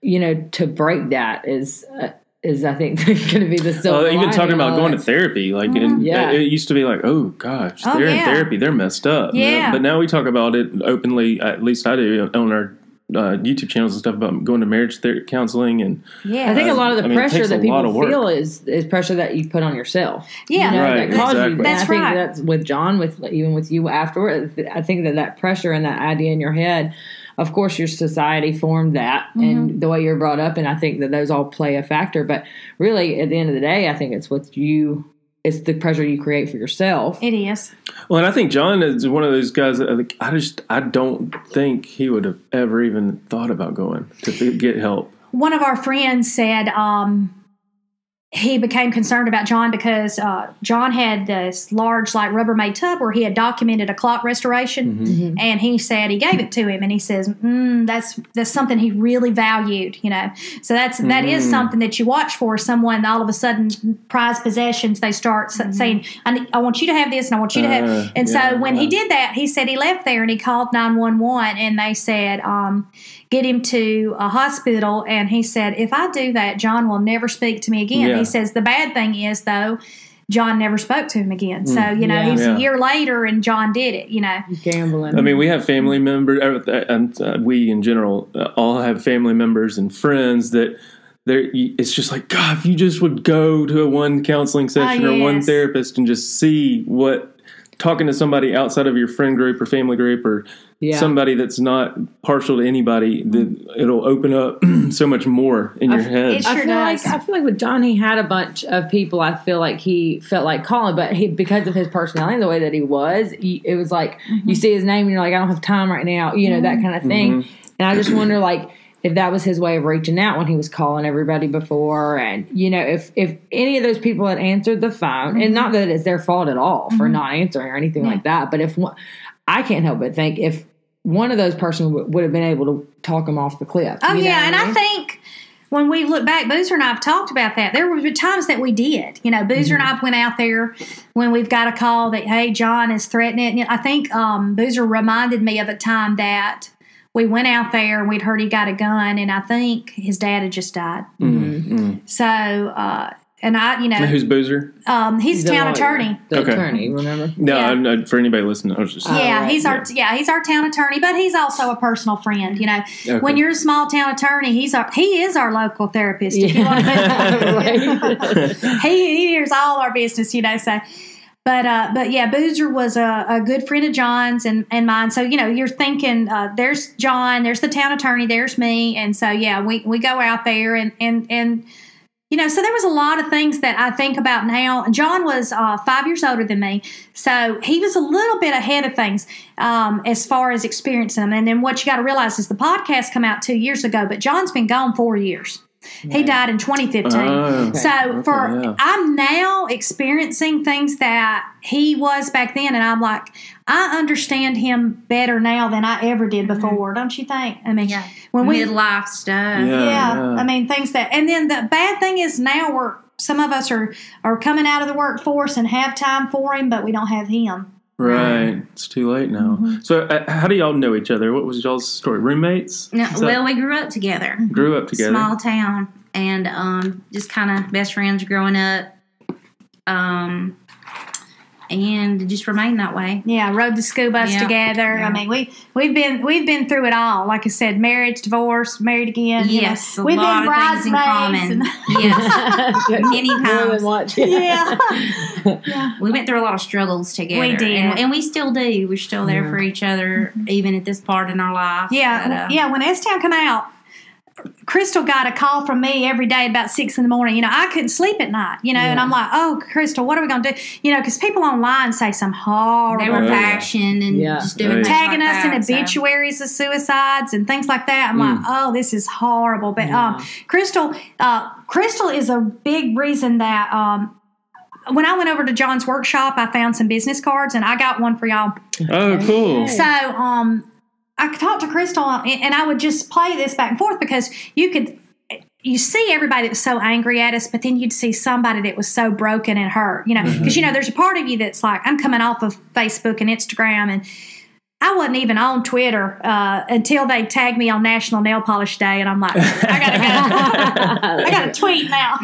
you know, to break that is, uh, is I think, going to be the silver lining. Even talking about going to therapy, like, mm-hmm. and yeah. it used to be like, oh, gosh, oh, they're yeah. in therapy, they're messed up. Yeah. But now we talk about it openly, at least I do, on our uh, YouTube channels and stuff, about going to marriage ther- counseling. And yeah. I think a lot of the uh, pressure I mean, that people feel is, is pressure that you put on yourself. Yeah. You know, right, that caused exactly. you. That's I think right. that's with John, with even with you afterwards, I think that that pressure and that idea in your head, of course, your society formed that mm-hmm. and the way you're brought up, and I think that those all play a factor. But really, at the end of the day, I think it's what you – it's the pressure you create for yourself. It is. Well, and I think John is one of those guys that I just – I don't think he would have ever even thought about going to get help. One of our friends said um, – he became concerned about John because uh, John had this large, like, Rubbermaid tub where he had documented a clock restoration, mm-hmm. and he said he gave it to him, and he says, mm, that's that's something he really valued, you know. So that's mm-hmm. that is something that you watch for, someone all of a sudden prized possessions, they start mm-hmm. saying, I, I want you to have this, and I want you to have uh, and yeah, so when yeah. he did that, he said he left there, and he called nine one one, and they said, um, get him to a hospital, and he said, if I do that, John will never speak to me again. Yeah. He says the bad thing is, though, John never spoke to him again. So, you know, yeah. he was yeah. a year later, and John did it, you know. Gambling. I mean, we have family members, and we in general all have family members and friends that they're, it's just like, God, if you just would go to a one counseling session oh, yes. or one therapist and just see what talking to somebody outside of your friend group or family group or yeah. somebody that's not partial to anybody, that it'll open up so much more in I, your head. It sure I feel does. like I feel like with John, he had a bunch of people. I feel like he felt like calling, but he, because of his personality and the way that he was, he, it was like mm-hmm. you see his name and you're like, I don't have time right now, you know, that kind of thing. Mm-hmm. And I just wonder, like, if that was his way of reaching out when he was calling everybody before. And, you know, if, if any of those people had answered the phone, mm-hmm. and not that it's their fault at all for mm-hmm. not answering or anything yeah. like that, but if one, I can't help but think if one of those person w- would have been able to talk him off the cliff. Oh, you know yeah, and I, mean? I think when we look back, Boozer and I have talked about that. There were times that we did. You know, Boozer mm-hmm. and I went out there when we've got a call that, hey, John is threatening. And I think um, Boozer reminded me of a time that we went out there and we'd heard he got a gun, and I think his dad had just died. Mm-hmm. So, uh, and I, you know. Who's Boozer? Um, he's the town lawyer. attorney. The okay. attorney, remember? No, yeah. I'm not, for anybody listening, I was just. Yeah, right. he's our yeah. yeah, he's our town attorney, but he's also a personal friend, you know. Okay. When you're a small town attorney, he's our, he is our local therapist. Yeah. If you want to. he, he hears all our business, you know, so. But, uh, but yeah, Boozer was a, a good friend of John's and, and mine. So, you know, you're thinking, uh, there's John, there's the town attorney, there's me. And so, yeah, we, we go out there and, and, and, you know, so there was a lot of things that I think about now. John was uh, five years older than me, so he was a little bit ahead of things um, as far as experiencing them. And then what you got to realize is the podcast come out two years ago, but John's been gone four years. He yeah. died in twenty fifteen. Oh, okay. So for okay, yeah. I'm now experiencing things that he was back then, and I'm like, I understand him better now than I ever did before. Mm-hmm. Don't you think? I mean, yeah. when we midlife stuff, yeah, yeah, yeah. I mean things that, and then the bad thing is now we're some of us are are coming out of the workforce and have time for him, but we don't have him. Right. Mm-hmm. It's too late now. Mm-hmm. So uh, how do y'all know each other? What was y'all's story? Roommates? No, well, we grew up together. Grew up together. Small town. And um, just kind of best friends growing up. Um, and just remained that way. Yeah, rode the school bus yeah. together. Yeah. I mean, we, we've been we've been through it all. Like I said, marriage, divorce, married again. Yes, you know. a we've lot been of things in common. Yes, many times. Watch, yeah. Yeah. yeah, we went through a lot of struggles together. We did, and, and we still do. We're still there yeah. for each other, even at this part in our life. Yeah, but, uh, yeah. When S-Town came out, Crystal got a call from me every day about six in the morning. You know, I couldn't sleep at night, you know, yeah. and I'm like, oh, Crystal, what are we going to do? You know, because people online say some horrible. They were bashing and yeah. just doing yeah. tagging like us that, in obituaries so. of suicides and things like that. I'm mm. like, oh, this is horrible. But yeah. um, Crystal, uh, Crystal is a big reason that um, when I went over to John's workshop, I found some business cards, and I got one for y'all. Oh, cool. So, um, I talked to Crystal, and I would just play this back and forth because you could you see everybody that was so angry at us, but then you'd see somebody that was so broken and hurt, you know, because, mm-hmm. you know, there's a part of you that's like, I'm coming off of Facebook and Instagram, and I wasn't even on Twitter uh, until they tagged me on National Nail Polish Day, and I'm like, I gotta go. I gotta tweet now.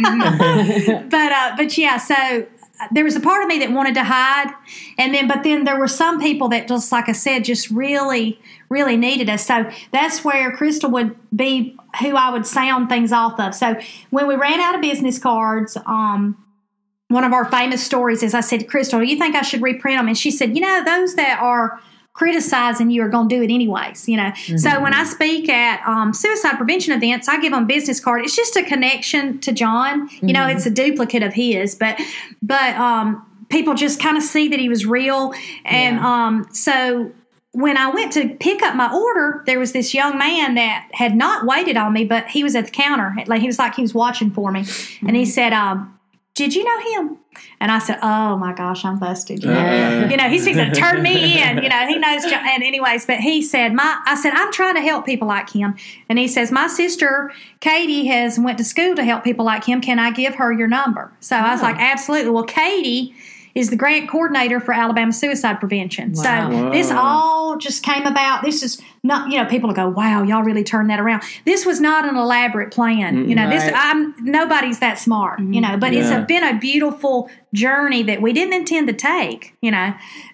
but uh, but, yeah, so there was a part of me that wanted to hide, and then but then there were some people that just, like I said, just really – really needed us. So that's where Crystal would be who I would sound things off of. So when we ran out of business cards, um, one of our famous stories is I said, Crystal, you think I should reprint them? And she said, you know, those that are criticizing you are going to do it anyways, you know. Mm-hmm. So when I speak at um, suicide prevention events, I give them business card. It's just a connection to John. You mm-hmm. know, it's a duplicate of his. But, but um, people just kind of see that he was real. And yeah. um, so – when I went to pick up my order, there was this young man that had not waited on me, but he was at the counter. Like he was like he was watching for me, mm-hmm. and he said, um, "Did you know him?" And I said, "Oh my gosh, I'm busted! Yeah. Uh. You know, he's going to turn me in. You know, he knows." And anyways, but he said, "My," I said, "I'm trying to help people like him," and he says, "My sister Katie has went to school to help people like him. Can I give her your number?" So oh. I was like, "Absolutely." Well, Katie is the grant coordinator for Alabama Suicide Prevention. Wow. So this all just came about. This is not, you know, people go, wow, y'all really turned that around. This was not an elaborate plan. Mm, you know, right. this I'm nobody's that smart, mm, you know, but yeah. it's a, been a beautiful journey that we didn't intend to take, you know.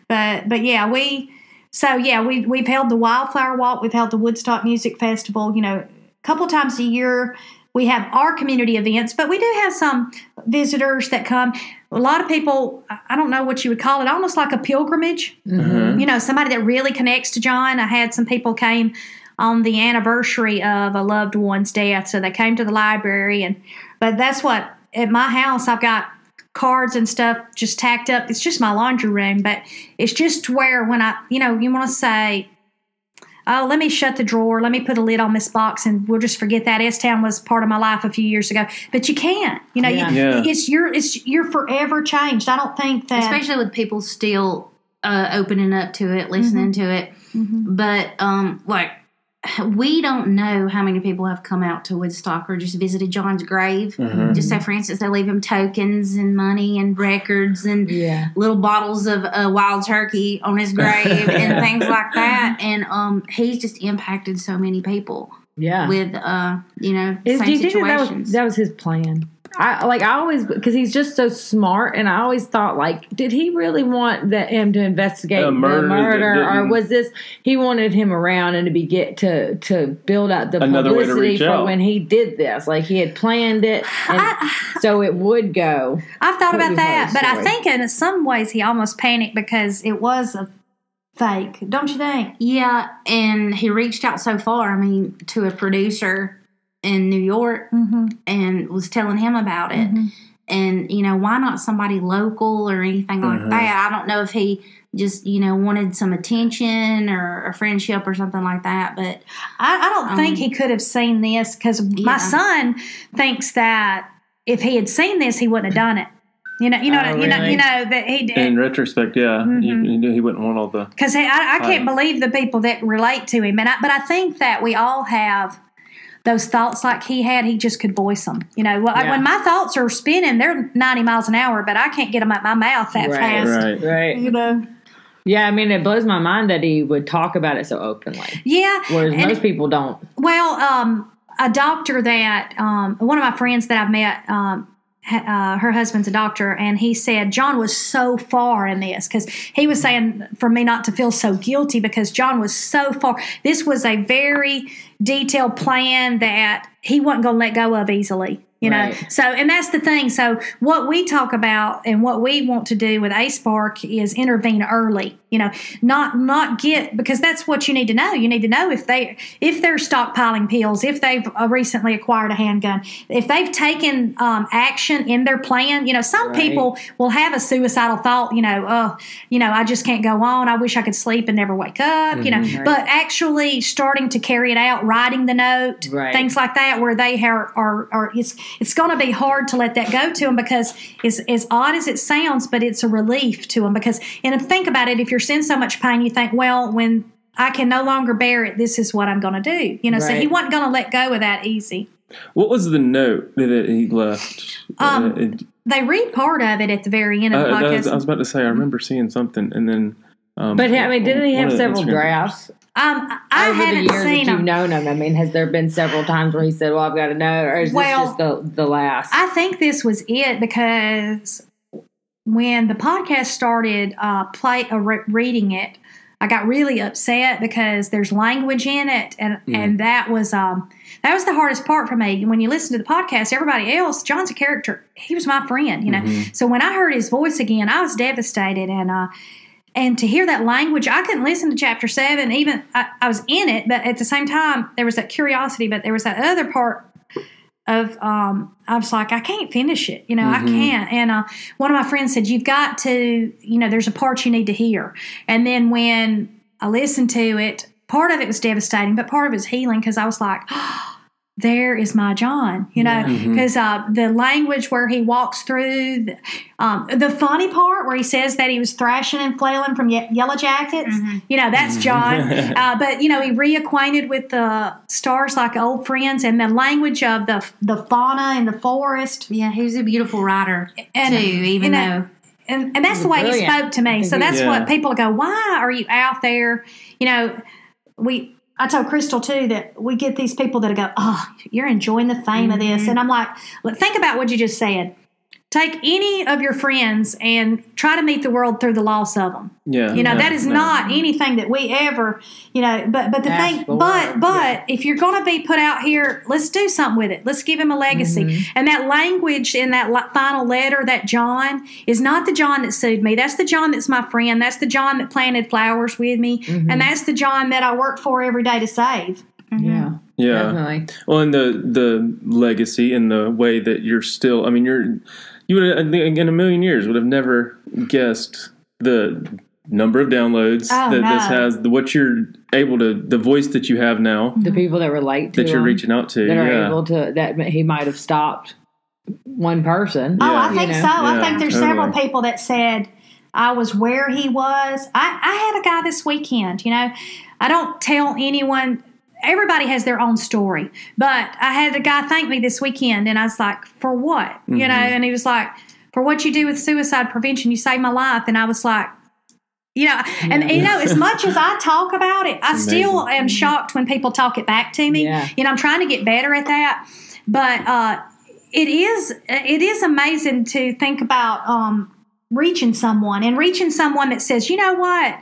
But but yeah, we so yeah, we we've held the Wildflower Walk, we've held the Woodstock Music Festival, you know, a couple times a year. We have our community events, but we do have some visitors that come. A lot of people, I don't know what you would call it, almost like a pilgrimage. Mm-hmm. You know, somebody that really connects to John. I had some people came on the anniversary of a loved one's death, so they came to the library. And but that's what, at my house, I've got cards and stuff just tacked up. It's just my laundry room, but it's just where when I, you know, you want to say, oh, let me shut the drawer, let me put a lid on this box, and we'll just forget that S-Town was part of my life a few years ago. But you can't. You know, yeah. You, yeah. It's you're, it's, you're forever changed. I don't think that... Especially with people still uh, opening up to it, listening mm-hmm. to it. Mm-hmm. But, um, like, we don't know how many people have come out to Woodstock or just visited John's grave. Mm-hmm. Just so, for instance, they leave him tokens and money and records and yeah. little bottles of uh, wild turkey on his grave and things like that. And um, he's just impacted so many people. Yeah, with uh, you know, Is, same do you situations. Think that, that, was, that was his plan. I like I always because he's just so smart, and I always thought, like, did he really want that him to investigate the murder, the murder or was this he wanted him around and to be get to to build up the Another publicity for out. When he did this? Like, he had planned it, and I, so it would go. I've thought about that, but I think in some ways he almost panicked because it was a fake, don't you think? Yeah, and he reached out so far. I mean, to a producer in New York mm-hmm. and was telling him about it. Mm-hmm. And, you know, why not somebody local or anything like mm-hmm. that? I don't know if he just, you know, wanted some attention or a friendship or something like that. But I, I don't um, think he could have seen this because yeah. my son thinks that if he had seen this, he wouldn't have done it. You know, you know, oh, you really? know, you know that he did. In retrospect, yeah, mm-hmm. you, you knew he wouldn't want all the. Because I, I can't uh, believe the people that relate to him, and I, but I think that we all have those thoughts like he had. He just could voice them. You know, well, yeah. I, when my thoughts are spinning, they're ninety miles an hour, but I can't get them out my mouth that right, fast. Right, right, you know. Yeah, I mean, it blows my mind that he would talk about it so openly. Yeah, whereas most it, people don't. Well, um, a doctor that um, one of my friends that I've met. Um, Uh, her husband's a doctor, and he said John was so far in this because he was saying for me not to feel so guilty because John was so far. This was a very detailed plan that he wasn't going to let go of easily, you right. know. So, and that's the thing. So what we talk about and what we want to do with Ace Bark is intervene early, you know, not not get because that's what you need to know. You need to know if they if they're stockpiling pills, if they've recently acquired a handgun, if they've taken um, action in their plan. You know, some right. people will have a suicidal thought. You know, oh, you know, I just can't go on. I wish I could sleep and never wake up. Mm-hmm, you know, right. but actually starting to carry it out, writing the note, right. things like that, where they are are, are it's it's going to be hard to let that go to them because it's as odd as it sounds, but it's a relief to them because and think about it, if you're in so much pain, you think, well, when I can no longer bear it, this is what I'm going to do. You know, right. so he wasn't going to let go of that easy. What was the note that he left? Um, uh, it, they read part of it at the very end of the uh, podcast. I was about to say, I remember seeing something, and then. Um, but I mean, didn't he have several drafts? Um, I Over haven't the years seen that you've known him. I mean, has there been several times where he said, "Well, I've got a note," or is well, this just the the last? I think this was it because. When the podcast started uh, play, uh, re- reading it, I got really upset because there's language in it, and, mm. and that was um, that was the hardest part for me. When you listen to the podcast, everybody else, John's a character. He was my friend, you know. Mm-hmm. So when I heard his voice again, I was devastated, and uh, and to hear that language, I couldn't listen to Chapter Seven. Even I, I was in it, but at the same time, there was that curiosity, but there was that other part. Of um, I was like, I can't finish it. You know, mm-hmm. I can't. And uh, one of my friends said, you've got to, you know, there's a part you need to hear. And then when I listened to it, part of it was devastating, but part of it was healing because I was like, oh, there is my John, you know, because yeah. mm-hmm. uh, the language where he walks through, the, um, the funny part where he says that he was thrashing and flailing from ye- Yellow Jackets, mm-hmm. you know, that's John. uh, but, you know, he reacquainted with the stars like old friends and the language of the the fauna and the forest. Yeah, he was a beautiful writer, and, too, even though. Know, and, and that's the way brilliant. He spoke to me. So that's yeah. what people go, why are you out there? You know, we... I told Crystal, too, that we get these people that go, oh, you're enjoying the fame mm-hmm. of this. And I'm like, look, think about what you just said. Take any of your friends and try to meet the world through the loss of them. Yeah, you know, no, that is no. not anything that we ever, you know, but, but the Ask thing, the but, but yeah. if you're going to be put out here, let's do something with it. Let's give him a legacy. Mm-hmm. And that language in that final letter, that John, is not the John that sued me. That's the John that's my friend. That's the John that planted flowers with me. Mm-hmm. And that's the John that I work for every day to save. Mm-hmm. Yeah. Yeah. Definitely. Well, and the, the legacy and the way that you're still, I mean, you're, you would have, in a million years would have never guessed the number of downloads oh, that no. this has, the, what you're able to, the voice that you have now, the people that relate to that you're him, reaching out to, that are yeah. able to, that he might have stopped one person. Oh, yeah. I think you know? so. Yeah, I think there's totally. several people that said I was where he was. I, I had a guy this weekend, you know, I don't tell anyone. Everybody has their own story, but I had a guy thank me this weekend, and I was like, for what? Mm-hmm. You know, and he was like, for what you do with suicide prevention, you saved my life. And I was like, you know, yeah. and, you know, as much as I talk about it, I Amazing. still am shocked when people talk it back to me. Yeah. You know, I'm trying to get better at that. But uh, it is it is amazing to think about um, reaching someone and reaching someone that says, you know what?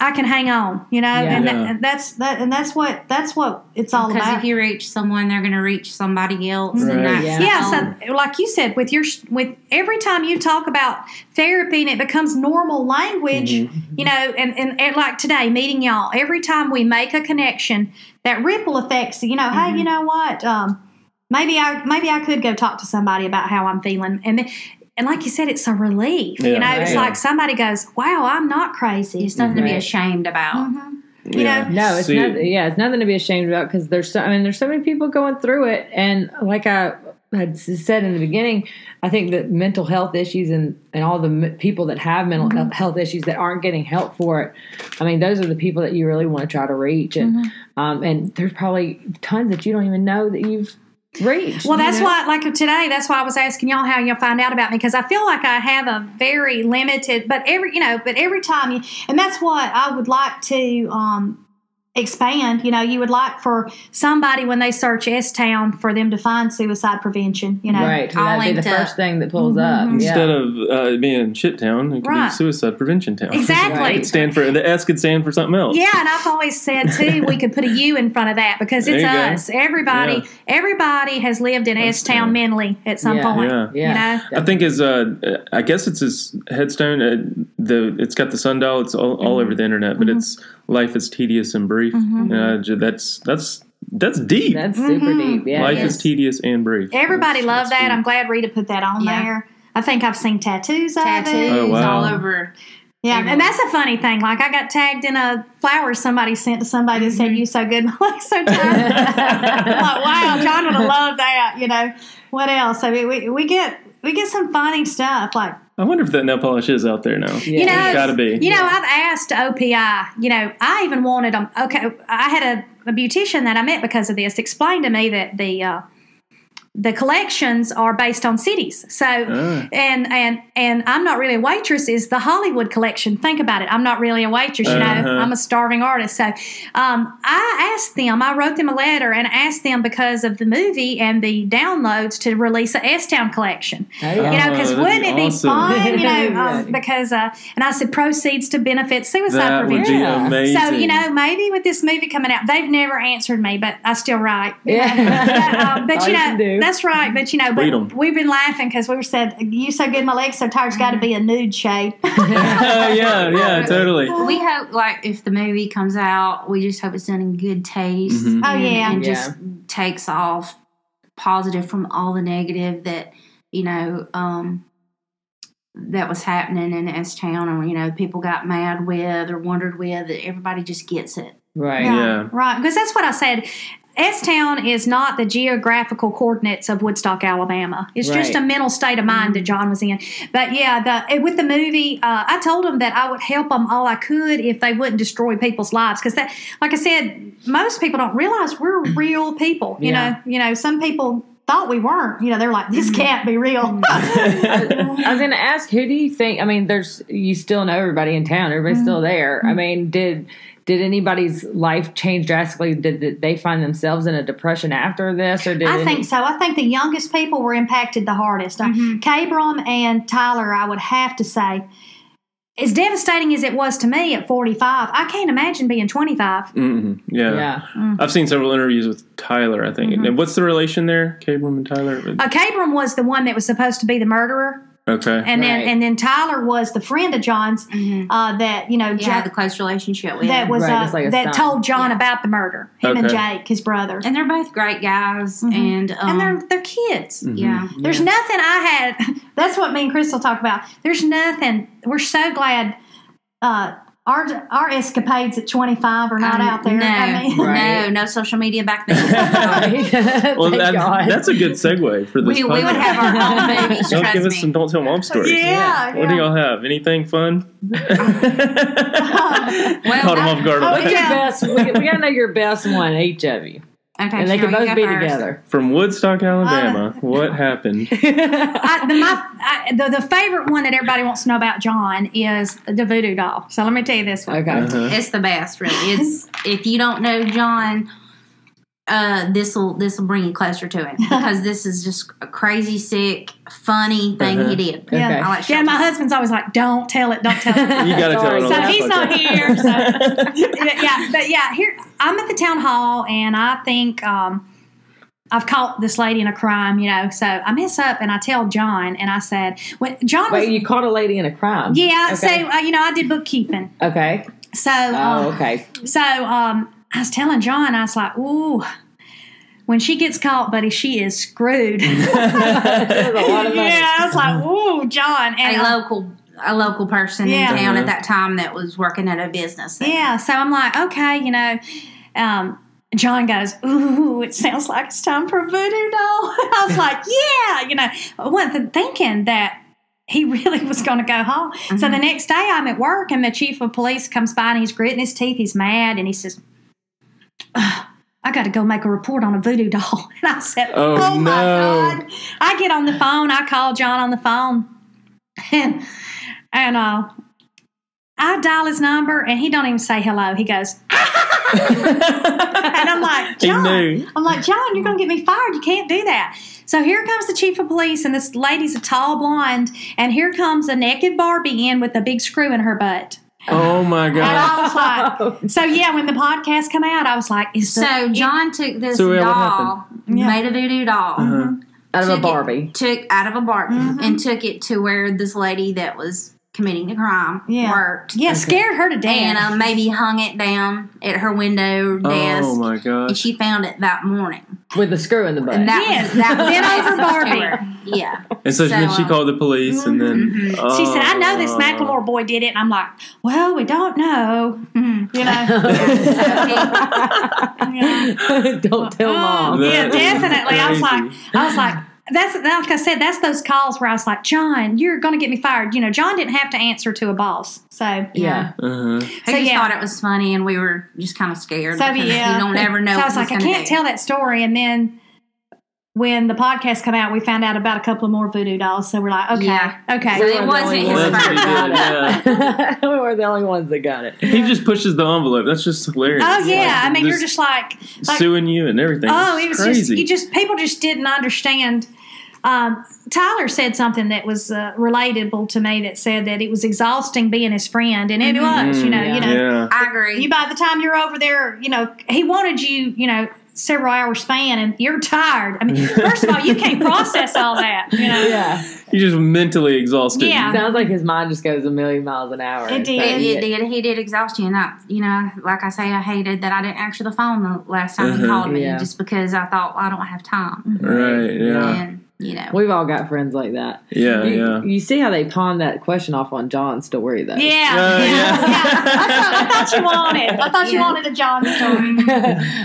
I can hang on, you know, yeah. and, that, and that's that, and that's what that's what it's all because about. Because if you reach someone, they're going to reach somebody else. Right. And that's yeah, yeah so like you said, with your with every time you talk about therapy and it becomes normal language, mm-hmm. you know, and, and and like today, meeting y'all, every time we make a connection, that ripple effects, you know, mm-hmm. hey, you know what, um, maybe I maybe I could go talk to somebody about how I'm feeling, and then. And like you said, it's a relief. Yeah, you know, right. it's like somebody goes, wow, I'm not crazy. It's nothing right. to be ashamed about. Mm-hmm. You yeah. know? No, it's nothing, yeah, it's nothing to be ashamed about because there's so, I mean, there's so many people going through it. And like I had said in the beginning, I think that mental health issues and, and all the m- people that have mental mm-hmm. health issues that aren't getting help for it, I mean, those are the people that you really want to try to reach. And mm-hmm. um, and there's probably tons that you don't even know that you've reach. Well, that's you know? why, like today, that's why I was asking y'all how y'all find out about me because I feel like I have a very limited, but every, you know, but every time you, and that's what I would like to um, expand. You know, you would like for somebody when they search S-Town for them to find suicide prevention, you know. Right. That'd be the up. first thing that pulls mm-hmm. up. Instead yeah. of uh, being Shit Town, it could right. be Suicide Prevention Town. Exactly. Right. It could stand for, the S could stand for something else. Yeah, and I've always said, too, we could put a U in front of that because it's us. Go. Everybody. Yeah. Everybody has lived in S-Town mentally at some yeah, point. Yeah, yeah. You know? I think is uh, I guess it's his headstone. Uh, the it's got the sundial. It's all, mm-hmm. all over the internet, but mm-hmm. it's life is tedious and brief. Mm-hmm. Uh, that's that's that's deep. That's mm-hmm. super deep. Yeah, life yes. is tedious and brief. Everybody that's, loved that's that. Deep. I'm glad Rita put that on yeah. there. I think I've seen tattoos, tattoos of it. Oh, wow. all over. Yeah, and that's a funny thing. Like, I got tagged in a flower somebody sent to somebody that said, "You so good, my life's so tired." I'm like, wow, John would have loved that, you know. What else? I mean, we, we get we get some funny stuff. Like, I wonder if that nail polish is out there now. Yeah. You know, it's got to be. You know, yeah. I've asked O P I. You know, I even wanted them. Okay, I had a, a beautician that I met because of this. Explained to me that the uh, the collections are based on cities. So, uh. and, and, and I'm Not Really a Waitress is the Hollywood collection. Think about it. I'm not really a waitress, you uh-huh. know, I'm a starving artist. So, um, I asked them, I wrote them a letter and asked them because of the movie and the downloads to release a S-Town collection, oh, yeah. you know, because wouldn't it be awesome. fun, you know, um, because, uh, and I said proceeds to benefit suicide that prevention. Would be amazing. So, you know, maybe with this movie coming out, they've never answered me, but I still write. Yeah. But, uh, but you know, do. That's right, but you know, but we've been laughing because we were said, "You so good, my legs so tired." It's got to be a nude shade. yeah, yeah, yeah, totally. We hope, like, if the movie comes out, we just hope it's done in good taste. Mm-hmm. Oh yeah, and, and yeah. just takes off positive from all the negative that you know um, that was happening in S-Town, and you know, people got mad with or wondered with. Everybody just gets it, right? Right, yeah. right. Because that's what I said. S-Town is not the geographical coordinates of Woodstock, Alabama. It's right. just a mental state of mind that John was in. But, yeah, the, with the movie, uh, I told them that I would help them all I could if they wouldn't destroy people's lives. Because, that, like I said, most people don't realize we're real people. You yeah. know, you know, some people thought we weren't. You know, they're like, this can't be real. I, I was going to ask, who do you think – I mean, there's you still know everybody in town. Everybody's mm-hmm. still there. Mm-hmm. I mean, did – did anybody's life change drastically? Did, did they find themselves in a depression after this? Or did I any- think so. I think the youngest people were impacted the hardest. Mm-hmm. Cabram and Tyler, I would have to say, as devastating as it was to me at forty-five, I can't imagine being twenty-five. Mm-hmm. Yeah. yeah. Mm-hmm. I've seen several interviews with Tyler, I think. Mm-hmm. And what's the relation there, Cabram and Tyler? Uh, Cabram was the one that was supposed to be the murderer. Okay. And then right. and then Tyler was the friend of John's mm-hmm. uh, that, you know, yeah, John had a close relationship with. That was right, uh, like that son. told John yeah. about the murder. Him okay. and Jake, his brother. And they're both great guys mm-hmm. and um, and they're they're kids. Mm-hmm. Yeah. There's yeah. nothing I had that's what me and Crystal talk about. There's nothing we're so glad uh Our our escapades at twenty-five are not um, out there. No, I mean. right. no, no social media back then. Well, that, that's a good segue for this. We, we would have our own babies. Don't give us me. some don't tell mom stories. Yeah, yeah. yeah. What do y'all have? Anything fun? um, well, Caught them off guard. Oh, yeah. your best, we, we gotta know your best one, each of you. Okay, and they could both be first. together. From Woodstock, Alabama, uh, what happened? I, the, my, I, the, the favorite one that everybody wants to know about John is the voodoo doll. So let me tell you this one. Okay. Uh-huh. It's the best, really. It's if you don't know John, uh, this will this will bring you closer to him because this is just a crazy, sick, funny thing uh-huh. he did. Yeah, okay. like yeah my husband's always like, don't tell it, don't tell it. You got to tell it. So he's not here. So. yeah, but yeah, here... I'm at the town hall, and I think um, I've caught this lady in a crime, you know. So I mess up, and I tell John, and I said, "When John, wait, was, you caught a lady in a crime?" Yeah. Okay. So uh, you know, I did bookkeeping. Okay. So. Oh, um, okay. So um, I was telling John, I was like, "Ooh, when she gets caught, buddy, she is screwed." That's a lot of money. Yeah, I was like, "Ooh, John," and a local. a local person yeah. in town uh-huh. at that time that was working at a business. Thing. Yeah, so I'm like, okay, you know, um, John goes, ooh, it sounds like it's time for a voodoo doll. I was like, yeah, you know, I wasn't thinking that he really was going to go home. Mm-hmm. So the next day I'm at work and the chief of police comes by and he's gritting his teeth, he's mad, and he says, ugh. I got to go make a report on a voodoo doll. And I said, oh, oh my no. God. I get on the phone, I call John on the phone, and And uh, I dial his number, and he don't even say hello. He goes, ah! And I'm like, John, I'm like, John, you're going to get me fired. You can't do that. So here comes the chief of police, and this lady's a tall blonde, and here comes a naked Barbie in with a big screw in her butt. Oh, my God. And I was like, so, yeah, when the podcast came out, I was like, is the, So John it, took this so doll, yeah. made a voodoo doll. Uh-huh. Out of a Barbie. It, took out of a Barbie mm-hmm. and took it to where this lady that was committing the crime, yeah. worked. Yeah, okay. Scared her to death. And um, maybe hung it down at her window desk. Oh, my God. And she found it that morning. With a screw in the butt. And that yes. was, that was bent over Barbie. Yeah. And so, so then um, she called the police, mm-hmm. and then... Mm-hmm. Oh, she said, I know this McLemore boy did it. And I'm like, well, we don't know. Mm-hmm. You know? Don't tell mom. Oh, yeah, definitely. I was like, I was like... That's like I said. That's those calls where I was like, "John, you're going to get me fired." You know, John didn't have to answer to a boss, so yeah. Uh-huh. So I just yeah. thought it was funny, and we were just kind of scared. So yeah, you don't ever know. So I was like, I can't do. tell that story. And then when the podcast came out, we found out about a couple of more voodoo dolls. So we're like, okay, yeah. okay. So we it wasn't his fault. We were the only ones that got it. He just pushes the envelope. That's just hilarious. Oh yeah, like, I mean, you're just like, like suing you and everything. Oh, it's it was crazy. Just you just people just didn't understand. Um, Tyler said something that was uh, relatable to me that said that it was exhausting being his friend, and it mm-hmm. was, you know, yeah. you know, yeah. I agree. You by the time you're over there, you know, he wanted you, you know, several hour span, and you're tired. I mean, first of all, you can't process all that, you know. Yeah, you're just mentally exhausted. Yeah, it sounds like his mind just goes a million miles an hour. It did. It, it did. He did exhaust you, and I, you know, like I say, I hated that I didn't answer the phone the last time uh-huh. he called me, yeah. just because I thought, well, I don't have time. Right. Yeah. And, you know. We've all got friends like that. Yeah, you, yeah. You see how they pawned that question off on John's story, though. Yeah, uh, yeah. yeah. I, thought, I thought you wanted. I thought yeah. you wanted a John story.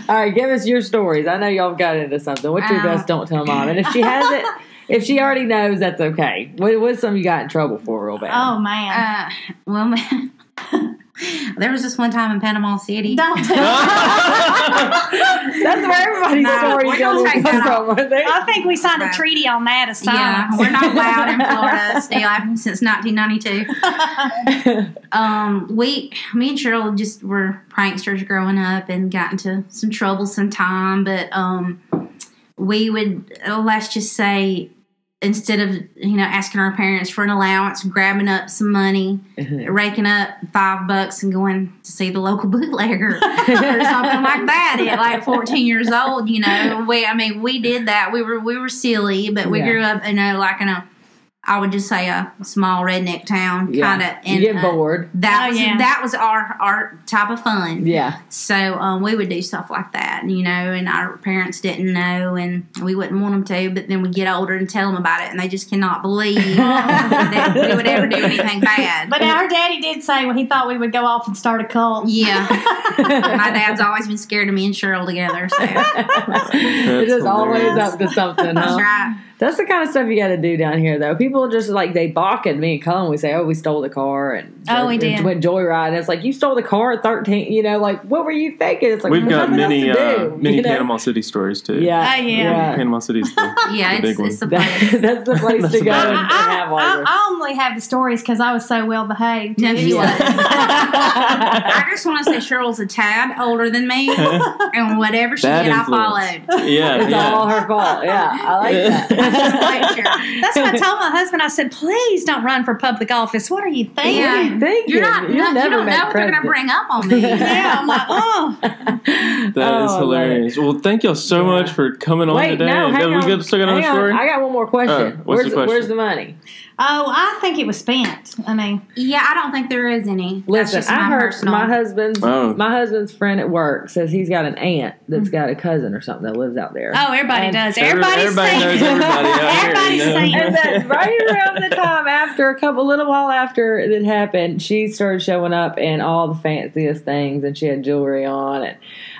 All right, give us your stories. I know y'all got into something. What's your uh, best don't tell mom? And if she has it, if she already knows, that's okay. What, what's something you got in trouble for real bad? Oh, man. Uh, well, man. There was just one time in Panama City. Don't tell That's where everybody's no, story goes from. I think we signed right. a treaty on that as science. Yeah, we're not allowed in Florida. Stay alive since nineteen ninety-two. um, we, me and Cheryl just were pranksters growing up and got into some trouble sometime. But um, we would, oh, let's just say, instead of, you know, asking our parents for an allowance, grabbing up some money, mm-hmm. raking up five bucks and going to see the local bootlegger or something like that at like fourteen years old, you know. We I mean, we did that. We were we were silly, but we yeah. grew up, you know, like in a I would just say a small redneck town yeah. kind of. You get uh, bored. That, oh, yeah. that was our, our type of fun. Yeah. So um, we would do stuff like that, you know, and our parents didn't know and we wouldn't want them to, but then we get older and tell them about it and they just cannot believe that we would ever do anything bad. But our daddy did say well, he thought we would go off and start a cult. Yeah. My dad's always been scared of me and Cheryl together. So. It is always up to something, huh? That's right. That's the kind of stuff you got to do down here, though. People just, like, they balk at me and Cullen. We say, oh, we stole the car. And oh, we did. Went joyride. And it's like, you stole the car at thirteen. You know, like, what were you thinking? It's like, we've got many uh, many you know? Panama City stories, too. Yeah. Oh, yeah. yeah. Panama City's the, yeah, the it's, big it's one. The place. That's the place that's to go I, and I, have all I, I only have the stories because I was so well-behaved. No, she was. I just want to say Cheryl's a tad older than me. And whatever she that did, influence. I followed. Yeah, It's yeah. all her fault. Yeah, I like that. That's what I told my husband. I said, please don't run for public office. What are you thinking? Yeah. What are you thinking? You're not, You'll no, never you don't know what they're going to bring up on me. Yeah, I'm like, oh. That oh, is hilarious. Well, thank y'all so yeah. much for coming on Wait, today. No, hang on. We got stuck on another story? I got one more question. Uh, what's where's, the question? Where's the money? Oh, I think it was spent. I mean, yeah, I don't think there is any. Listen, I heard personal. my husband's oh. my husband's friend at work says he's got an aunt that's mm-hmm. got a cousin or something that lives out there. Oh, everybody and does. Everybody's everybody saying. Knows everybody out everybody's here, you know? And then right around the time after, a couple little while after it happened, she started showing up in all the fanciest things, and she had jewelry on and.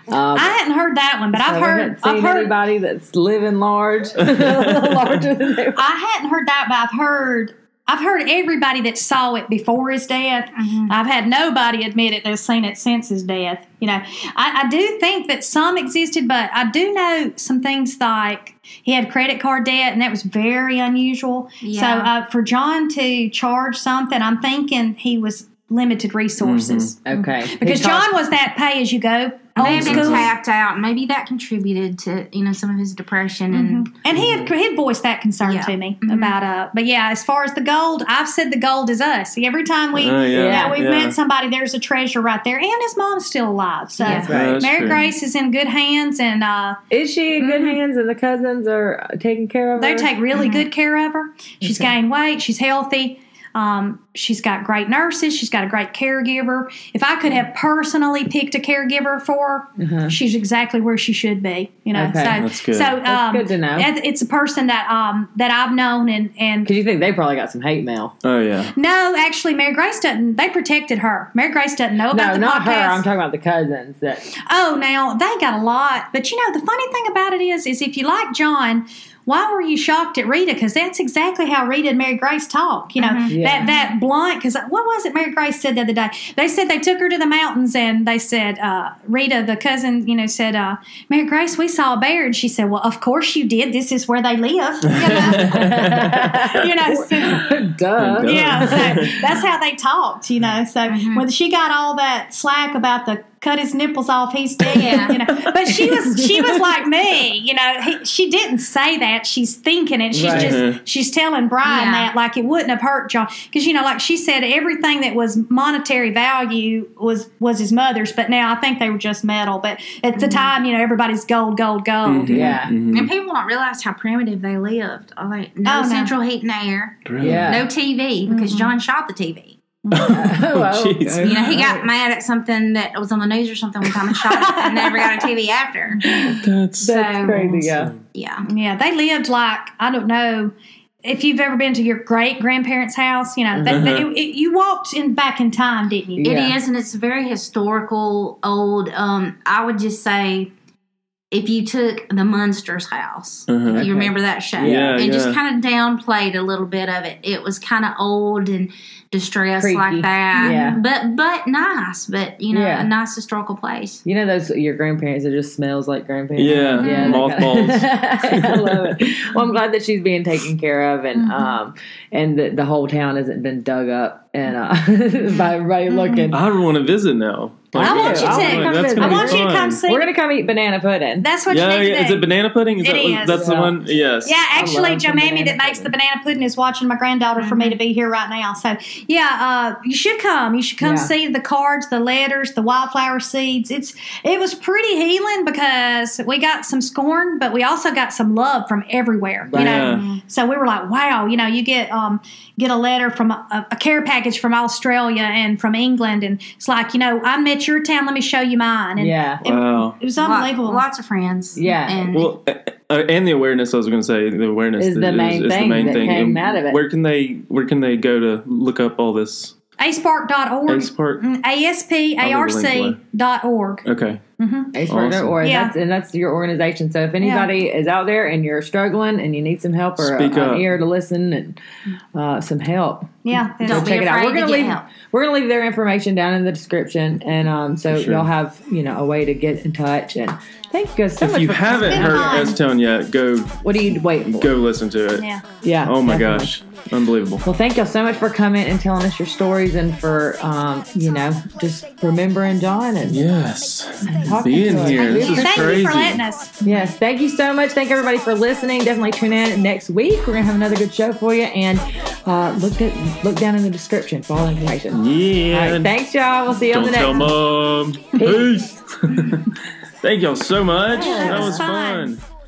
Um, I hadn't heard that one, but so I've heard. I've seen heard anybody that's living large, larger than they were. I hadn't heard that, but I've heard. I've heard everybody that saw it before his death. Mm-hmm. I've had nobody admit it that's seen it since his death. You know, I, I do think that some existed, but I do know some things like he had credit card debt, and that was very unusual. Yeah. So uh, for John to charge something, I'm thinking he was limited resources. Mm-hmm. Okay, because John was that pay as you go. Maybe tapped out. Maybe that contributed to, you know, some of his depression. And mm-hmm. and he had, he had voiced that concern yeah. to me mm-hmm. about, uh, but yeah, as far as the gold, I've said the gold is us. See, every time we, uh, yeah, yeah, we've yeah. met somebody, there's a treasure right there. And his mom's still alive. So yeah. right. Mary true. Grace is in good hands. And uh, is she in good mm-hmm. hands and the cousins are taking care of her? They take really mm-hmm. good care of her. She's okay. gained weight. She's healthy. Um, she's got great nurses. She's got a great caregiver. If I could have personally picked a caregiver for her, uh-huh. she's exactly where she should be. You know, okay. so that's good. So um, that's good to know. It's a person that um that I've known and and because you think they probably got some hate mail. Oh yeah. No, actually, Mary Grace doesn't. They protected her. Mary Grace doesn't know about no, the not podcast. Her. I'm talking about the cousins. That oh, now they got a lot. But you know, the funny thing about it is, is if you like John. Why were you shocked at Rita? Because that's exactly how Rita and Mary Grace talk. You know, mm-hmm. yeah. that that blunt, because what was it Mary Grace said the other day? They said they took her to the mountains and they said, uh, Rita, the cousin, you know, said, uh, Mary Grace, we saw a bear. And she said, well, of course you did. This is where they live. You know, you know so, duh. Yeah, so that's how they talked, you know. So mm-hmm. when she got all that slack about the cut his nipples off, he's dead. You know, but she was she was like me. You know, he, she didn't say that. She's thinking it. She's right. just she's telling Brian yeah. that like it wouldn't have hurt John because you know, like she said, everything that was monetary value was was his mother's. But now I think they were just metal. But at mm-hmm. the time, you know, everybody's gold, gold, gold. Mm-hmm. Yeah, mm-hmm. and people don't realize how primitive they lived. Like no oh, central no. heat and air, yeah. no T V because mm-hmm. John shot the T V. oh, you know, he got mad at something that was on the news or something one time and shot it and never got a T V after. That's, so, that's crazy, yeah. Yeah. Yeah, they lived like, I don't know, if you've ever been to your great-grandparents' house, you know, they, uh-huh. they, it, it, you walked in back in time, didn't you? It yeah. is, and it's very historical, old, um, I would just say if you took The Munsters House, uh-huh, if you remember that show, yeah, and yeah. just kind of downplayed a little bit of it. It was kind of old and distressed, creepy, like that, yeah. but but nice, but you know, yeah. a nice historical place. You know those your grandparents, it just smells like grandparents. Yeah, mm-hmm. yeah mothballs. I love it. Well, I'm glad that she's being taken care of, and mm-hmm. um, and the, the whole town hasn't been dug up and uh, by everybody mm-hmm. looking. I don't want to visit now. Like, I want you to I come visit. I want you to come see. We're going to come eat banana pudding. That's what yeah, you need yeah. to do. Is it banana pudding? Is it that, is. That's yeah. the one? Yes. Yeah, actually, Jo Mammy that makes pudding. the banana pudding is watching my granddaughter mm-hmm. for me to be here right now. So, yeah, uh, you should come. You should come yeah. see the cards, the letters, the wildflower seeds. It's It was pretty healing because we got some scorn, but we also got some love from everywhere. Right. You know, yeah. So we were like, wow, you know, you get um, get a letter from a, a care package from Australia and from England, and it's like, you know, I met your town, let me show you mine. And yeah, it, wow. it was unbelievable. Lot, lots of friends. Yeah, and well, uh, and the awareness. I was going to say the awareness is the main is, thing. Is the main that thing. Came out of it. Where can they? Where can they go to look up all this? A S park dot org. A S park. A S P A R C dot org. Okay. Mm-hmm. A S park dot org. Awesome. Yeah. That's, and that's your organization. So if anybody yeah. is out there and you're struggling and you need some help or a, an ear to listen and uh, some help, yeah, don't check it out. We're going to leave help. We're going to leave their information down in the description, and um, so sure. y'all have you know a way to get in touch. And thank you guys so if much. If you haven't heard Earthtown yet, go. What are you waiting for? Go listen to it. Yeah. Yeah. Oh my definitely. gosh. Unbelievable. Well, thank y'all so much for coming and telling us your stories, and for um, you know, just remembering John and yes, and being here. This is thank crazy. You for letting us. Yes, thank you so much. Thank everybody for listening. Definitely tune in next week. We're gonna have another good show for you, and uh, look at look down in the description for all information. Yeah. All right, thanks, y'all. We'll see you on the next. Don't tell mom. Peace. Peace. Thank y'all so much. Yeah, that, that was, was fun. fun.